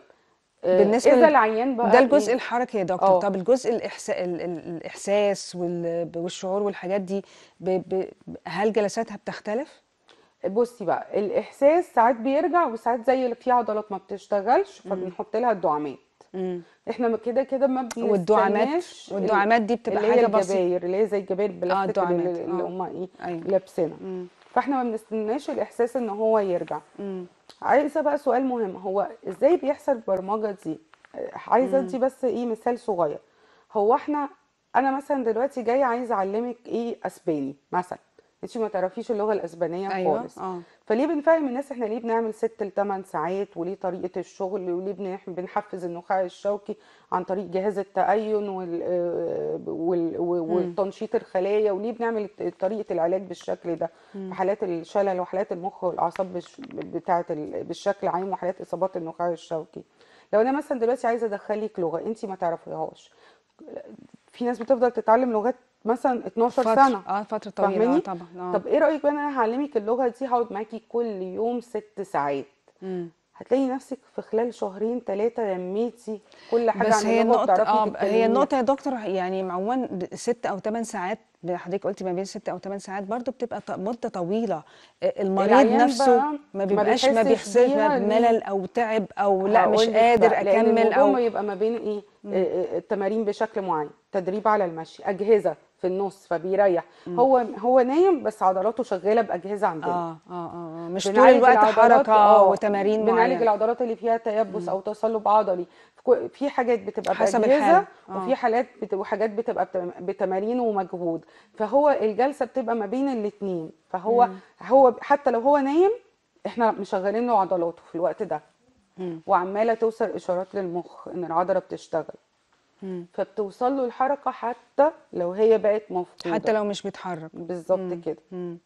بالنسبه اذا العيان بقى ده الجزء إيه؟ الحركي يا دكتور. أوه. طب الجزء الإحسا... الاحساس والشعور والحاجات دي ب... ب... هل جلساتها بتختلف؟ بصي بقى، الاحساس ساعات بيرجع وساعات زي اللي في عضلات ما بتشتغلش فبنحط لها الدعامات. مم. احنا كده كده ما بنستناش والدعامات والدعامات دي بتبقى حاجه بسيطه اللي هي الجباير اللي هي زي الجباير البلاستيك آه اللي, اللي هم ايه أيوة. لابسينها، فاحنا ما بنستناش الاحساس ان هو يرجع. مم. عايزه بقى سؤال مهم، هو ازاي بيحصل البرمجه دي؟ عايزه ادي بس ايه مثال صغير. هو احنا انا مثلا دلوقتي جايه عايزه اعلمك ايه اسباني مثلا، انتي ما تعرفيش اللغه الاسبانيه أيوة. خالص آه. فليه بنفهم الناس احنا ليه بنعمل ست لتمن ساعات، وليه طريقه الشغل، وليه بنحفز النخاع الشوكي عن طريق جهاز التأين وال... وال... والتنشيط الخلايا، وليه بنعمل طريقه العلاج بالشكل ده في حالات الشلل وحالات المخ والاعصاب بش... بتاعه ال... بالشكل عام، وحالات اصابات النخاع الشوكي. لو انا مثلا دلوقتي عايزه ادخلك لغه انتي ما تعرفيهاش، في ناس بتفضل تتعلم لغات مثلا اتناشر فترة. سنه اه فتره طويله طبعا آه. طب ايه رايك بقى انا هعلمك اللغه دي، هقعد معاكي كل يوم ست ساعات، مم. هتلاقي نفسك في خلال شهرين ثلاثه لميتي كل حاجه بس عن هي النقطه اه هي النقطه يا دكتور. يعني معون ست او ثمان ساعات حضرتك قلتي ما بين ست او ثمان ساعات برضو بتبقى مده طويله، المريض نفسه ما بيبقاش ما بيحسش بملل او تعب او لا مش قادر اكمل، او يبقى ما بين ايه التمارين بشكل معين، تدريب على المشي، اجهزه في النص فبيريح. مم. هو هو نايم بس عضلاته شغاله باجهزه عندنا اه اه اه مش طول الوقت حركه اه وتمارين معينه، بنعالج العضلات اللي فيها تيبس او تصلب عضلي، في حاجات بتبقى باجهزه وفي حالات بت... وحاجات بتبقى بتمارين ومجهود، فهو الجلسه بتبقى ما بين الاثنين. فهو مم. هو حتى لو هو نايم احنا مشغلين له عضلاته في الوقت ده، مم. وعماله توصل اشارات للمخ ان العضله بتشتغل، فبتوصل له الحركه حتى لو هي بقت مفقوده، حتى لو مش بيتحرك بالظبط كده. مم.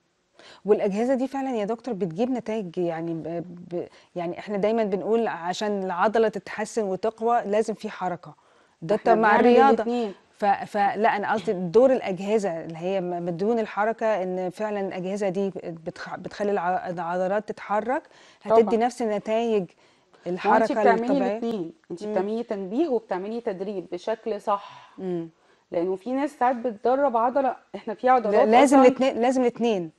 والاجهزه دي فعلا يا دكتور بتجيب نتائج. يعني ب... يعني احنا دايما بنقول عشان العضله تتحسن وتقوى لازم في حركه، ده مع الرياضه ف... فلا انا قصدي دور الاجهزه اللي هي بدون الحركه، ان فعلا الاجهزه دي بتخ... بتخلي الع... العضلات تتحرك، هتدي طبعا. نفس النتائج الحركه الطبيعيه. انت بتعملي الاثنين، انت بتعملي تنبيه وبتعملي تدريب بشكل صح. مم. لانه في ناس ساعات بتدرب عضله، احنا في عضلات لازم الاثنين، لازم الاثنين،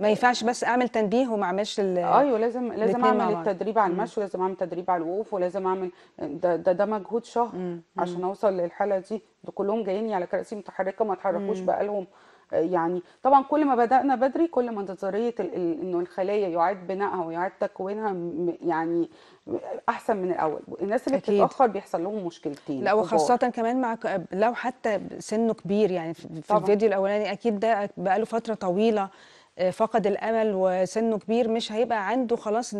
ما ينفعش بس اعمل تنبيه وما اعملش ايوه لازم لازم اعمل التدريب على المشي، ولازم اعمل تدريب على الوقوف، ولازم اعمل ده ده, ده مجهود شهر مم. عشان اوصل للحاله دي. ده كلهم جايين على كراسي متحركه ما اتحركوش بقالهم. يعني طبعا كل ما بدأنا بدري كل ما نظريه انه الخلايا يعاد بنائها ويعاد تكوينها يعني احسن من الاول. الناس اللي أكيد. بتتاخر بيحصل لهم مشكلتين، لا وخاصه كمان مع لو حتى سنه كبير. يعني في طبعا. الفيديو الاولاني اكيد ده بقى له فتره طويله فقد الامل وسنه كبير، مش هيبقى عنده خلاص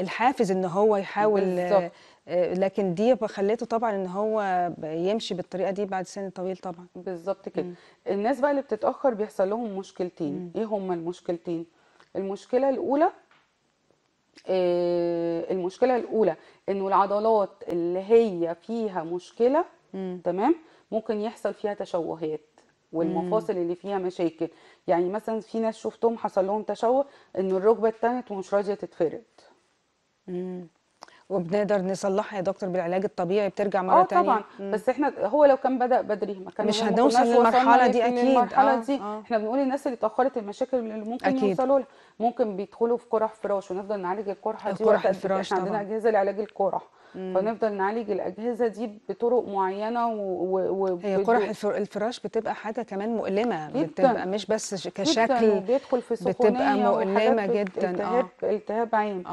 الحافز ان هو يحاول بالزبط. لكن دي خليته طبعا ان هو يمشي بالطريقه دي بعد سن طويل طبعا بالظبط كده. مم. الناس بقى اللي بتتاخر بيحصل لهم مشكلتين. مم. ايه هما المشكلتين؟ المشكله الاولى آه المشكله الاولى انه العضلات اللي هي فيها مشكله مم. تمام ممكن يحصل فيها تشوهات، والمفاصل مم. اللي فيها مشاكل. يعني مثلا في ناس شفتهم حصل لهم تشوه انه الركبه اتنت ومش راضيه تتفرد، وبنقدر نصلحها يا دكتور بالعلاج الطبيعي بترجع مره ثانيه؟ اه طبعا تانية. بس احنا هو لو كان بدا بدري ما كانش مش هنوصل للمرحله دي اكيد. المرحله دي آه. احنا بنقول الناس اللي اتاخرت المشاكل اللي ممكن أكيد. يوصلوا لها، ممكن بيدخلوا في قرح فراش ونفضل نعالج القرحه دي. القرح الفراش احنا عندنا اجهزه لعلاج القرح، فنفضل نعالج الاجهزه دي بطرق معينه و, و... هي قرح الفراش بتبقى حاجه كمان مؤلمه، بتبقى مش بس كشكل، بيدخل في بتبقى مؤلمه جدا. التهاب التهاب عين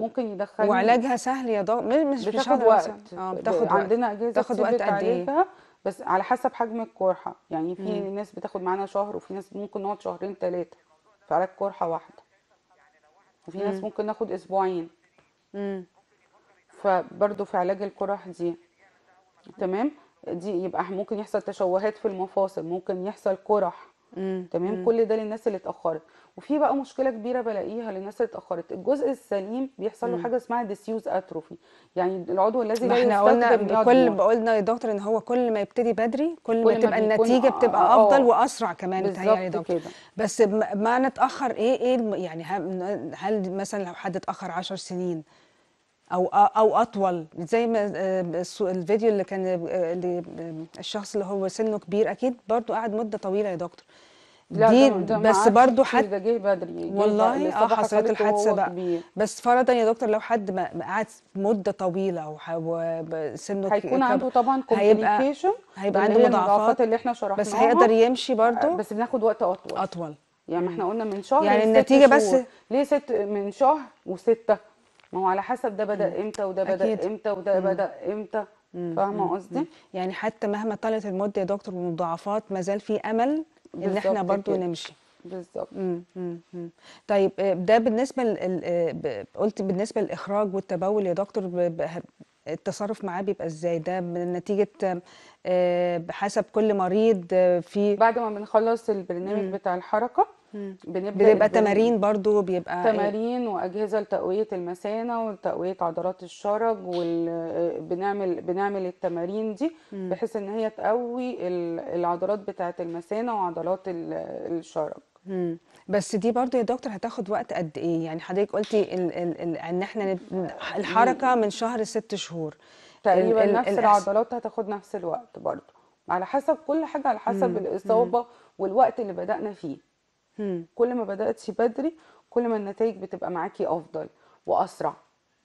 ممكن يدخل، وعلاجها سهل يا دكتور، مش بتاخد وقت. اه بتاخد وقت، عندنا اجهزه بتاخد وقت قد ايه؟ بس على حسب حجم القرحه، يعني في مم. ناس بتاخد معانا شهر، وفي ناس ممكن نقعد شهرين ثلاثه في علاج قرحه واحده، وفي ناس ممكن ناخد اسبوعين امم فبرضه في علاج القرح دي. تمام، دي يبقى ممكن يحصل تشوهات في المفاصل، ممكن يحصل قرح. تمام، كل ده للناس اللي اتاخرت. وفي بقى مشكله كبيره بلاقيها للناس اللي اتاخرت، الجزء السليم بيحصل له حاجه اسمها ديسيوز اتروفي، يعني العضو الذي لا يستخدم. احنا قلنا كل قلنا يا دكتور ان هو كل ما يبتدي بدري كل, كل ما تبقى النتيجه بتبقى افضل واسرع كمان. بتهيألي يا دكتور بس بمعنى اتاخر ايه ايه يعني؟ هل مثلا لو حد اتاخر عشر سنين او او اطول، زي ما الفيديو اللي كان اللي الشخص اللي هو سنه كبير اكيد برضو قعد مده طويله يا دكتور دي، بس برضو حد ده جه بدري والله اه حصلت الحادثه بقى. بس فرضا يا دكتور لو حد ما قعد مده طويله وسنه هيكون عنده طبعا كومبليكيشن، هيبقى عنده مضاعفات اللي احنا شرحناها، بس هيقدر يمشي برضو، بس بناخد وقت اطول اطول. يعني ما احنا قلنا من شهر يعني النتيجه بس ليه ست من شهر وسته، ما هو على حسب ده بدأ امتى وده بدأ امتى وده بدأ امتى. فاهمه قصدي؟ يعني حتى مهما طالت المده يا دكتور والمضاعفات ما زال في امل ان احنا برضو كده نمشي. بالظبط. طيب ده بالنسبه ل... قلت بالنسبه للاخراج والتبول يا دكتور ب... التصرف معاه بيبقى ازاي؟ ده من نتيجه حسب كل مريض. في بعد ما بنخلص البرنامج مم. بتاع الحركه بنبدا بيبقى تمارين، برضو بيبقى تمارين واجهزه لتقويه المثانه وتقويه عضلات الشرج، وبنعمل بنعمل التمارين دي بحيث ان هي تقوي العضلات بتاعه المثانه وعضلات الشرج. مم. بس دي برضو يا دكتور هتاخد وقت قد ايه؟ يعني حضرتك قلتي ال ال ال ان احنا الحركه من شهر لست شهور تقريبا، ال نفس ال العضلات هتاخد نفس الوقت برضو، على حسب كل حاجه، على حسب مم. الاصابه مم. والوقت اللي بدانا فيه. مم. كل ما بداتي بدري كل ما النتائج بتبقى معاكي افضل واسرع.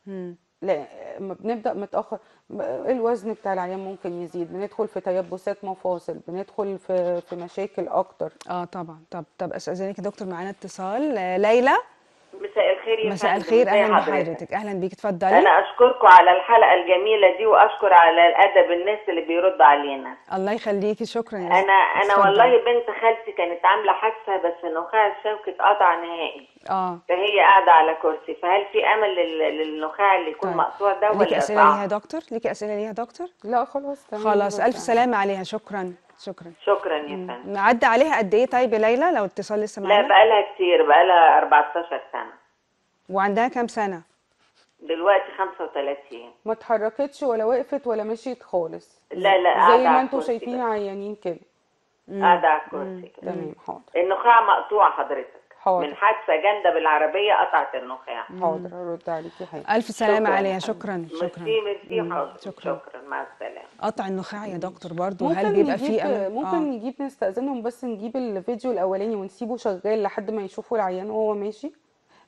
مم. لا ما بنبدا متاخر الوزن بتاع العيان ممكن يزيد، بندخل في تيبسات مفاصل، بندخل في في مشاكل اكتر. اه طبعا. طب طب استاذنك يا دكتور، معانا اتصال. ليلى مساء الخير يا فندم. مساء الخير، اهلا بحضرتك. اهلا بيك، اتفضلي. انا اشكركم على الحلقه الجميله دي، واشكر على الادب الناس اللي بيرد علينا. الله يخليكي، شكرا يا انا انا والله بنت خالتي كانت عامله حادثه، بس نخاع الشوكي اتقطع نهائي. اه فهي قاعده على كرسي، فهل في امل للنخاع اللي يكون مقطوع ده ولا لا؟ ليكي اسئله ليها يا دكتور؟ ليكي اسئله ليها يا دكتور؟ لا خلاص تمام، خلاص. الف سلامه عليها، شكرا شكرا شكرا يا فندم. عدى عليها قد ايه طيب يا ليلى لو اتصال لسه معانا؟ لا بقى لها كتير، بقى لها أربعتاشر سنة. وعندها كام سنة؟ دلوقتي خمسة وتلاتين. ما اتحركتش ولا وقفت ولا مشيت خالص؟ لا لا، قاعدة زي ما انتم شايفين عيانين كده، قاعدة على الكرسي كده. تمام، حاضر. النخاع مقطوع حضرتك؟ حاضر. من حادثة جامدة بالعربية قطعت النخاع. حاضر، هرد عليكي حاجة. ألف سلامة عليها، شكرا شكرا. ميرسي ميرسي، حاضر، شكرا شكرا، مع السلامة. قطع النخاع يا دكتور برضه هل بيبقى فيه أمل؟ ممكن آه. نجيب نستأذنهم، بس نجيب الفيديو الأولاني ونسيبه شغال لحد ما يشوفوا العيان وهو ماشي.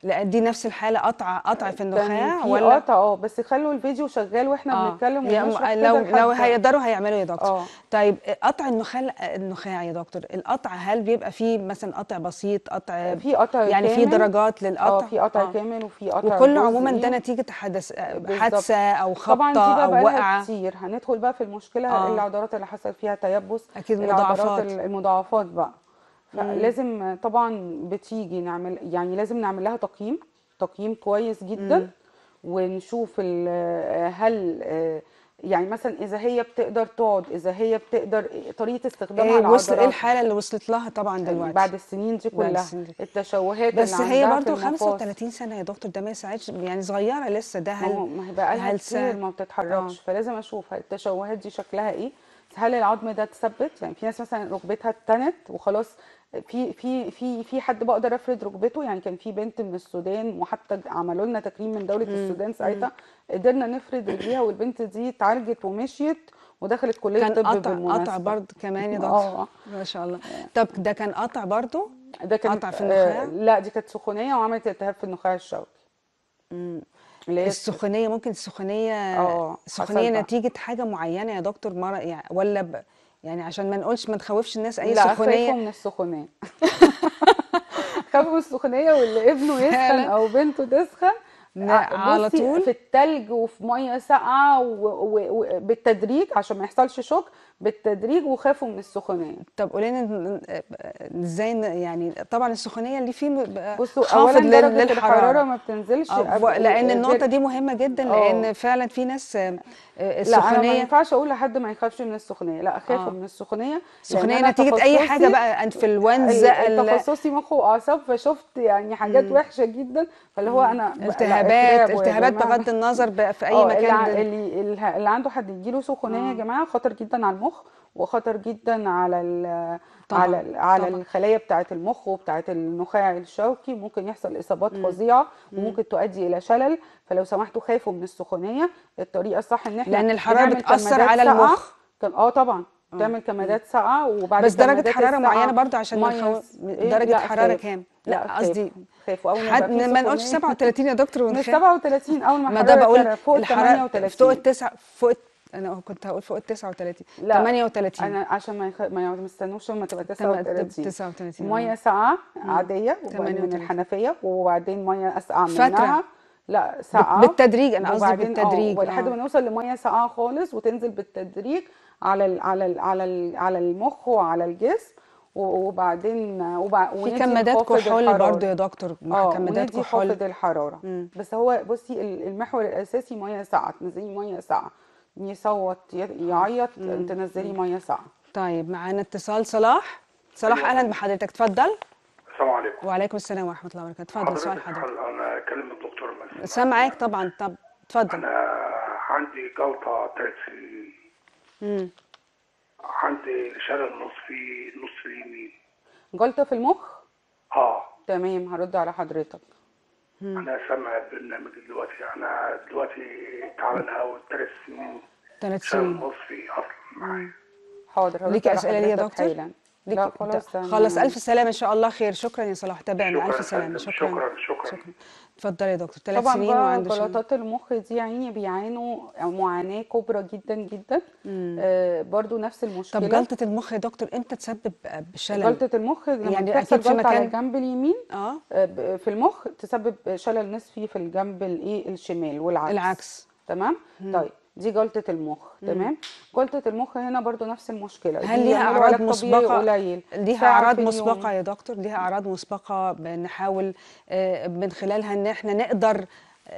لا دي نفس الحالة، قطع قطع في النخاع ولا قطع؟ اه بس خلوا الفيديو شغال واحنا بنتكلم. يعني لو لو هيقدروا هيعملوا يا دكتور. أوه. طيب قطع النخاع النخاع يا دكتور، القطع هل بيبقى فيه مثلا قطع بسيط، قطع في قطع يعني في درجات للقطع؟ اه في قطع كامل وفي قطع، وكله عموما ده نتيجة حادثة او خبطة او وقعة. كتير هندخل بقى في المشكلة آه. العضلات اللي حصل فيها تيبس اكيد، مضاعفات، المضاعفات بقى. لازم طبعا بتيجي نعمل، يعني لازم نعمل لها تقييم تقييم كويس جدا مم. ونشوف هل يعني مثلا اذا هي بتقدر تقعد، اذا هي بتقدر، طريقه استخدامها العضلات، ايه الحاله اللي وصلت لها طبعا دلوقتي بعد السنين دي كلها، التشوهات. بس هي برضه خمسة وتلاتين سنة يا دكتور، ده ما يساعدش يعني، صغيره لسه. ده هل ما بقى لها كتير ما بتتحركش، فلازم اشوف التشوهات دي شكلها ايه، هل العظم ده اتثبت؟ يعني في ناس مثلا ركبتها اتنت وخلاص في في في في حد بقدر افرد ركبته. يعني كان في بنت من السودان، وحتى عملوا لنا تكريم من دوله السودان ساعتها، قدرنا نفرد رجليها والبنت دي اتعالجت ومشيت ودخلت كليه طب بالمناسبه. كان قطع قطع برضه كمان يا دكتور ما شاء الله. طب ده كان قطع برضه؟ ده كان قطع في النخاع؟ آه لا، دي كانت سخونيه وعملت التهاب في النخاع الشوكي. امم السخونيه ممكن السخونيه اه السخونيه نتيجه حاجه معينه يا دكتور مرة يعني ولا ب... يعني عشان ما نقولش ما نخوفش الناس اي لا سخونيه. لا، خافوا من السخونيه. خافوا من السخونيه واللي ابنه يسخن او بنته تسخن على طول في التلج وفي ميه ساقعه وبالتدريج عشان ما يحصلش شوك بالتدريج، وخافوا من السخونيه. طب قولي لنا ازاي يعني؟ طبعا السخونيه اللي فيه خافض للحراره ما بتنزلش، لان النقطه دي مهمه جدا، لان فعلا في ناس السخونيه لا انا ما ينفعش اقول لحد ما يخافش من السخونيه، لا خافوا من السخونيه. السخونيه نتيجه اي حاجه بقى، انفلونزا. تخصصي مخ واعصاب، فشفت يعني حاجات وحشه جدا، فاللي هو انا التهابات التهابات بغض النظر بقى في اي مكان. اللي, اللي عنده حد يجيله سخونيه يا جماعه خطر جدا على المخ، وخطر جدا على ال طبعًا على ال على طبعًا الخلايا بتاعه المخ وبتاعه النخاع الشوكي، ممكن يحصل اصابات فظيعه وممكن تؤدي الى شلل. فلو سمحتوا خافوا من السخونيه. الطريقه الصح ان احنا لان الحراره بتاثر على المخ. اه طبعا تعمل كمادات ساقعه وبعد بس درجه حراره معينه برضه عشان درجه حراره كام؟ لا قصدي خافوا اول ما ما نقولش سبعة وتلاتين يا دكتور ونخاف. مش سبعة وتلاتين اول ما حراره فوق تمنية وتلاتين فوق التسعة فوق. انا كنت هقول فوق ال تسعة وتلاتين. لا تمنية وتلاتين انا عشان ما يخ... ما يستنوش لما تبقى تسعة وتلاتين. تسعة وتلاتين ميه ساقعه عاديه من الحنفيه، وبعدين ميه اسقع منها. لا ساقعه بالتدريج، انا قصدي بالتدريج لحد ما نوصل لميه ساقعه خالص، وتنزل بالتدريج على ال على ال على ال على المخ وعلى الجسم. وبعدين وبع... في كمادات كحول برضه يا دكتور. اه كمادات كحول بتخفض الحراره. مم. بس هو بصي المحور الاساسي ميه ساقعه، تنزلي ميه ساقعه، يصوت يعيط تنزلي ميه ساقعه. طيب معانا اتصال. صلاح صلاح اهلا بحضرتك، اتفضل. السلام عليكم. وعليكم السلام ورحمه الله وبركاته. اتفضل سؤال حضرتك. انا اكلم الدكتور ملك. سامعاك طبعا. طب اتفضل. انا عندي جلطه تلاتين. امم عندي شلل نصفي نصف اليمين. جلطه في المخ؟ اه تمام، هرد على حضرتك. مم. انا سامع البرنامج دلوقتي. انا دلوقتي تعبان قوي، ثلاث سنين ثلاث سنين ونصي اصلا معايا. حاضر. ليك اسئله ليا يا دكتور؟ لا خلاص خلاص. الف سلامه ان شاء الله خير. شكرا يا صلاح، تابعنا. الف سلامه. شكرا شكرا شكرا. اتفضل يا دكتور. ثلاث سنين وعنده شلل. طبعا جلطات المخ دي يعني بيعانوا معاناه كبرى جدا جدا. آه برضو نفس المشكله. طب جلطه المخ يا دكتور امتى تسبب شلل؟ جلطه المخ يعني اكيد في مكان على الجنب اليمين اه في المخ تسبب شلل نصفي في الجنب الايه الشمال والعكس. العكس تمام. مم. طيب دي جلطة المخ. تمام. جلطة المخ هنا برضو نفس المشكلة. هل ليها أعراض مسبقة؟ ليها أعراض مسبقة يا دكتور؟ ليها أعراض مسبقة بنحاول من خلالها إن إحنا نقدر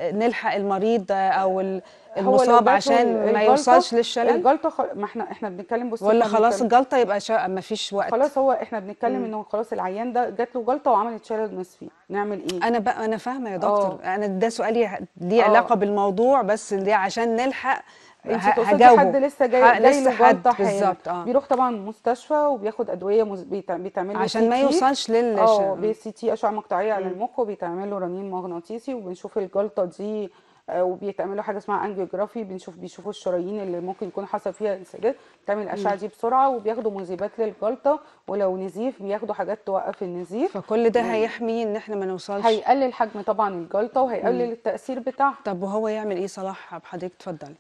نلحق المريض أو المصاب عشان ما يوصلش للشلل. الجلطة خل... ما إحنا إحنا بنتكلم بص ولا خلاص الجلطة يبقى شا... ما فيش وقت. خلاص هو إحنا بنتكلم إنه خلاص العيان ده جات له جلطة وعملت شلل نصفي، نعمل إيه؟ أنا بقى أنا فاهمة يا دكتور. أوه. أنا ده سؤالي ليه علاقة بالموضوع، بس ليه عشان نلحق هجاوبه. حد لسه جاي لسه حد بالظبط. اه بيروح طبعا مستشفى وبياخد ادويه مز... بيتعمل له عشان ما يوصلش لل اه بي سي تي اشعه مقطعيه على المخ، وبيتعمل له رنين مغناطيسي وبنشوف الجلطه دي. آه وبيتعمل له حاجه اسمها انجيوجرافي، بنشوف بيشوفوا الشرايين اللي ممكن يكون حصل فيها انسجام. بتعمل الاشعه دي بسرعه وبياخدوا مذيبات للجلطه، ولو نزيف بياخدوا حاجات توقف النزيف. فكل ده هيحمي ان احنا ما نوصلش، هيقلل حجم طبعا الجلطه وهيقلل مم. التاثير بتاعها. طب وهو يعمل ايه صلاح بحضرتك؟ اتفضلي.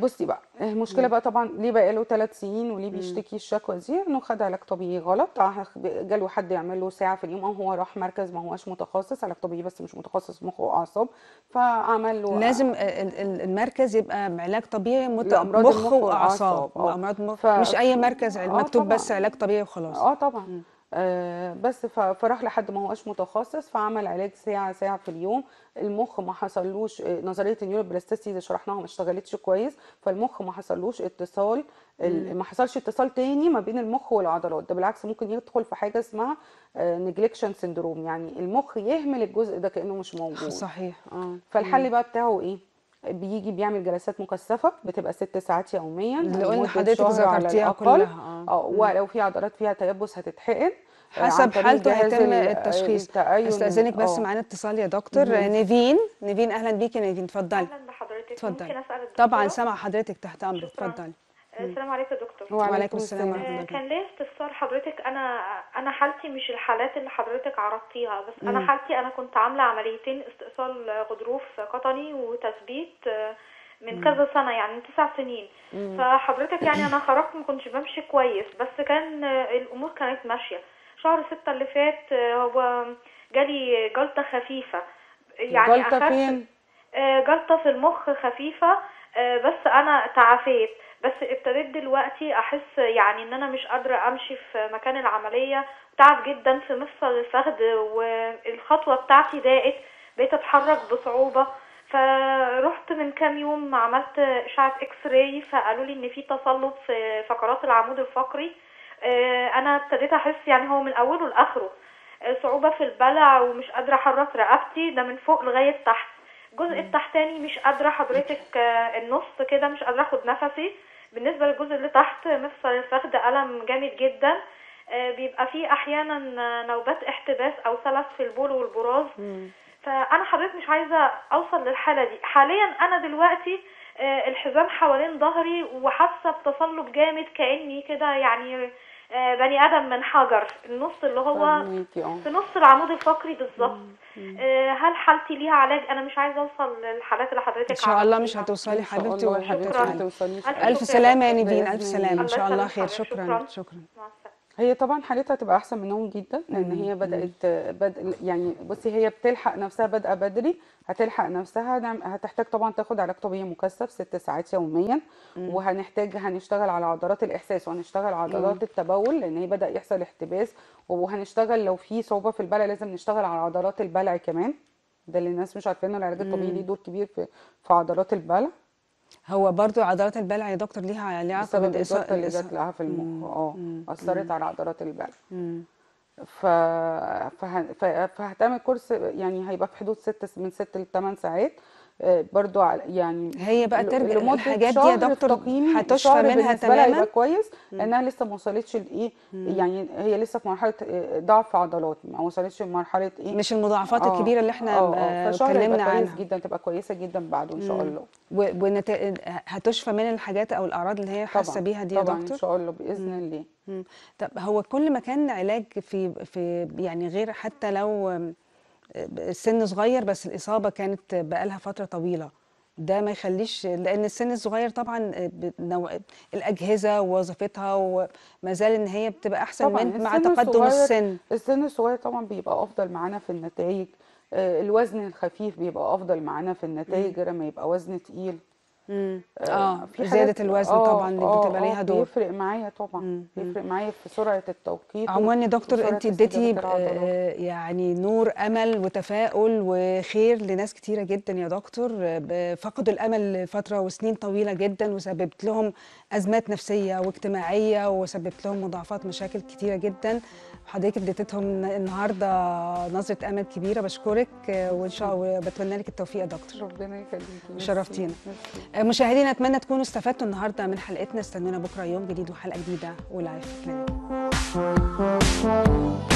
بصي بقى المشكله مم. بقى طبعا ليه بقى له ثلاث سنين وليه بيشتكي الشكوى دي؟ انه خد علاج طبيعي غلط. جاله حد يعمل له ساعه في اليوم، او هو راح مركز ما هوش متخصص علاج طبيعي بس مش متخصص مخ واعصاب، فعمل له لازم المركز يبقى علاج طبيعي لامراض مخ واعصاب وامراض مخ. ف... مش اي مركز مكتوب آه بس علاج طبيعي وخلاص. اه طبعا آه بس فراح لحد ما هوش متخصص، فعمل علاج ساعه ساعه في اليوم. المخ ما حصلوش نظريه النيورال بلاستيسيتي اللي شرحناها ما اشتغلتش كويس، فالمخ ما حصلوش اتصال، ما حصلش اتصال تاني ما بين المخ والعضلات. ده بالعكس ممكن يدخل في حاجه اسمها نيجليكشن سيندروم، يعني المخ يهمل الجزء ده كانه مش موجود. صحيح. اه فالحل بقى بتاعه ايه؟ بيجي بيعمل جلسات مكثفه بتبقى ست ساعات يوميا اللي قلنا حضرتك ذكرتيها كلها. اه ولو في عضلات فيها تيبس هتتحقن. حسب حالته هيتم التشخيص. استأذنك بس معانا اتصال يا دكتور. نيفين، نيفين اهلا بيكي. نيفين اتفضلي. اهلا بحضرتك. اتفضلي. ممكن اسال الدكتور؟ طبعا سامع حضرتك تحت امرك. اتفضلي. السلام عليكم يا دكتور. وعليكم السلام ورحمه الله. كان ليا استفسار حضرتك. انا انا حالتي مش الحالات اللي حضرتك عرضتيها، بس انا حالتي انا كنت عامله عمليتين استئصال غضروف قطني وتثبيت من كذا سنه، يعني تسع سنين. فحضرتك يعني انا خرجت ما كنتش بمشي كويس، بس كان الامور كانت ماشيه. شهر ستة اللي فات هو جالي جلطه خفيفه، يعني جلطه فين؟ جلطه في المخ خفيفه، بس انا تعافيت، بس ابتديت دلوقتي احس يعني ان انا مش قادره امشي في مكان العمليه، تعب جدا في مفصل الفخذ، والخطوه بتاعتي ضاقت، بقيت اتحرك بصعوبه. فرحت من كام يوم عملت اشعه اكس راي، فقالوا لي ان في تصلب في فقرات العمود الفقري. انا ابتديت احس يعني هو من اوله لاخره صعوبه في البلع، ومش قادره احرك رقبتي ده من فوق لغايه تحت. الجزء التحتاني مش قادره حضرتك النص كده، مش قادره اخد نفسي. بالنسبه للجزء اللي تحت مفصل الفخذ الم جامد جدا، بيبقى فيه احيانا نوبات احتباس او سلس في البول والبراز. فانا حضرتك مش عايزه اوصل للحاله دي. حاليا انا دلوقتي الحزام حوالين ظهري، وحاسه بتصلب جامد كاني كده يعني بني ادم من حجر، النص اللي هو في نص العمود الفقري بالظبط. هل حالتي ليها علاج؟ انا مش عايزه اوصل للحالات اللي حضرتك. ان شاء الله مش هتوصلي حبيبتي، وحبيبتي الف سلامه يا نيفين. الف سلامه، ان شاء الله خير. شكرا شكرا. هي طبعا حالتها هتبقى احسن منهم جدا، لان هي بدات بد... يعني بصي هي بتلحق نفسها، بادئه بدري هتلحق نفسها. هتحتاج طبعا تاخد علاج طبيعي مكثف ست ساعات يوميا، وهنحتاج هنشتغل على عضلات الاحساس، وهنشتغل على عضلات التبول، لان هي بدا يحصل احتباس. وهنشتغل لو في صعوبه في البلع لازم نشتغل على عضلات البلع كمان. ده اللي الناس مش عارفينه، العلاج الطبيعي ليه دور كبير في في عضلات البلع. هو برضو عضلات البلع يا دكتور ليها ليها علاقه بالإصابة اللي جات لها في المخ. اه اثرت على عضلات البلع. ف فهتعمل كورس يعني هيبقى في حدود ست من ست ل ثمان ساعات برضو، يعني هي بقى ترجع الحاجات دي يا دكتور هتشفى منها تماما. هيبقى كويس لانها لسه ما وصلتش لايه، يعني هي لسه في مرحله ضعف عضلات، ما وصلتش لمرحله ايه، مش المضاعفات آه الكبيره اللي احنا اتكلمنا عنها. كويس جدا، تبقى كويسه جدا بعده ان شاء الله، ونتائج هتشفى من الحاجات او الاعراض اللي هي حاسه بيها دي يا دكتور. طبعا ان شاء الله باذن الله. طب هو كل ما كان علاج في في يعني غير حتى لو السن صغير بس الإصابة كانت بقالها فترة طويلة، ده ما يخليش، لأن السن الصغير طبعا الأجهزة ووظيفتها وما زال إن هي بتبقى أحسن من مع تقدم السن. السن الصغير طبعا بيبقى أفضل معانا في النتائج. الوزن الخفيف بيبقى أفضل معانا في النتائج لما يبقى وزن تقيل. امم اه في زياده الوزن آه طبعا اللي آه بتبقى ليها دور. بيفرق معايا طبعا. مم. بيفرق معايا في سرعه التوقيت. عموما يا دكتور انت اديتي يعني نور امل وتفاؤل وخير لناس كتيره جدا يا دكتور فقدوا الامل فتره وسنين طويله جدا، وسببت لهم ازمات نفسيه واجتماعيه، وسببت لهم مضاعفات مشاكل كتيره جدا. حضرتك اديتهم النهارده نظره امل كبيره. بشكرك وان شاء الله بتمنى لك التوفيق يا دكتور. ربنا يخليكي، شرفتينا. مشاهدينا اتمنى تكونوا استفدتوا النهارده من حلقتنا. استنونا بكره يوم جديد وحلقه جديده ولايف كلينيك.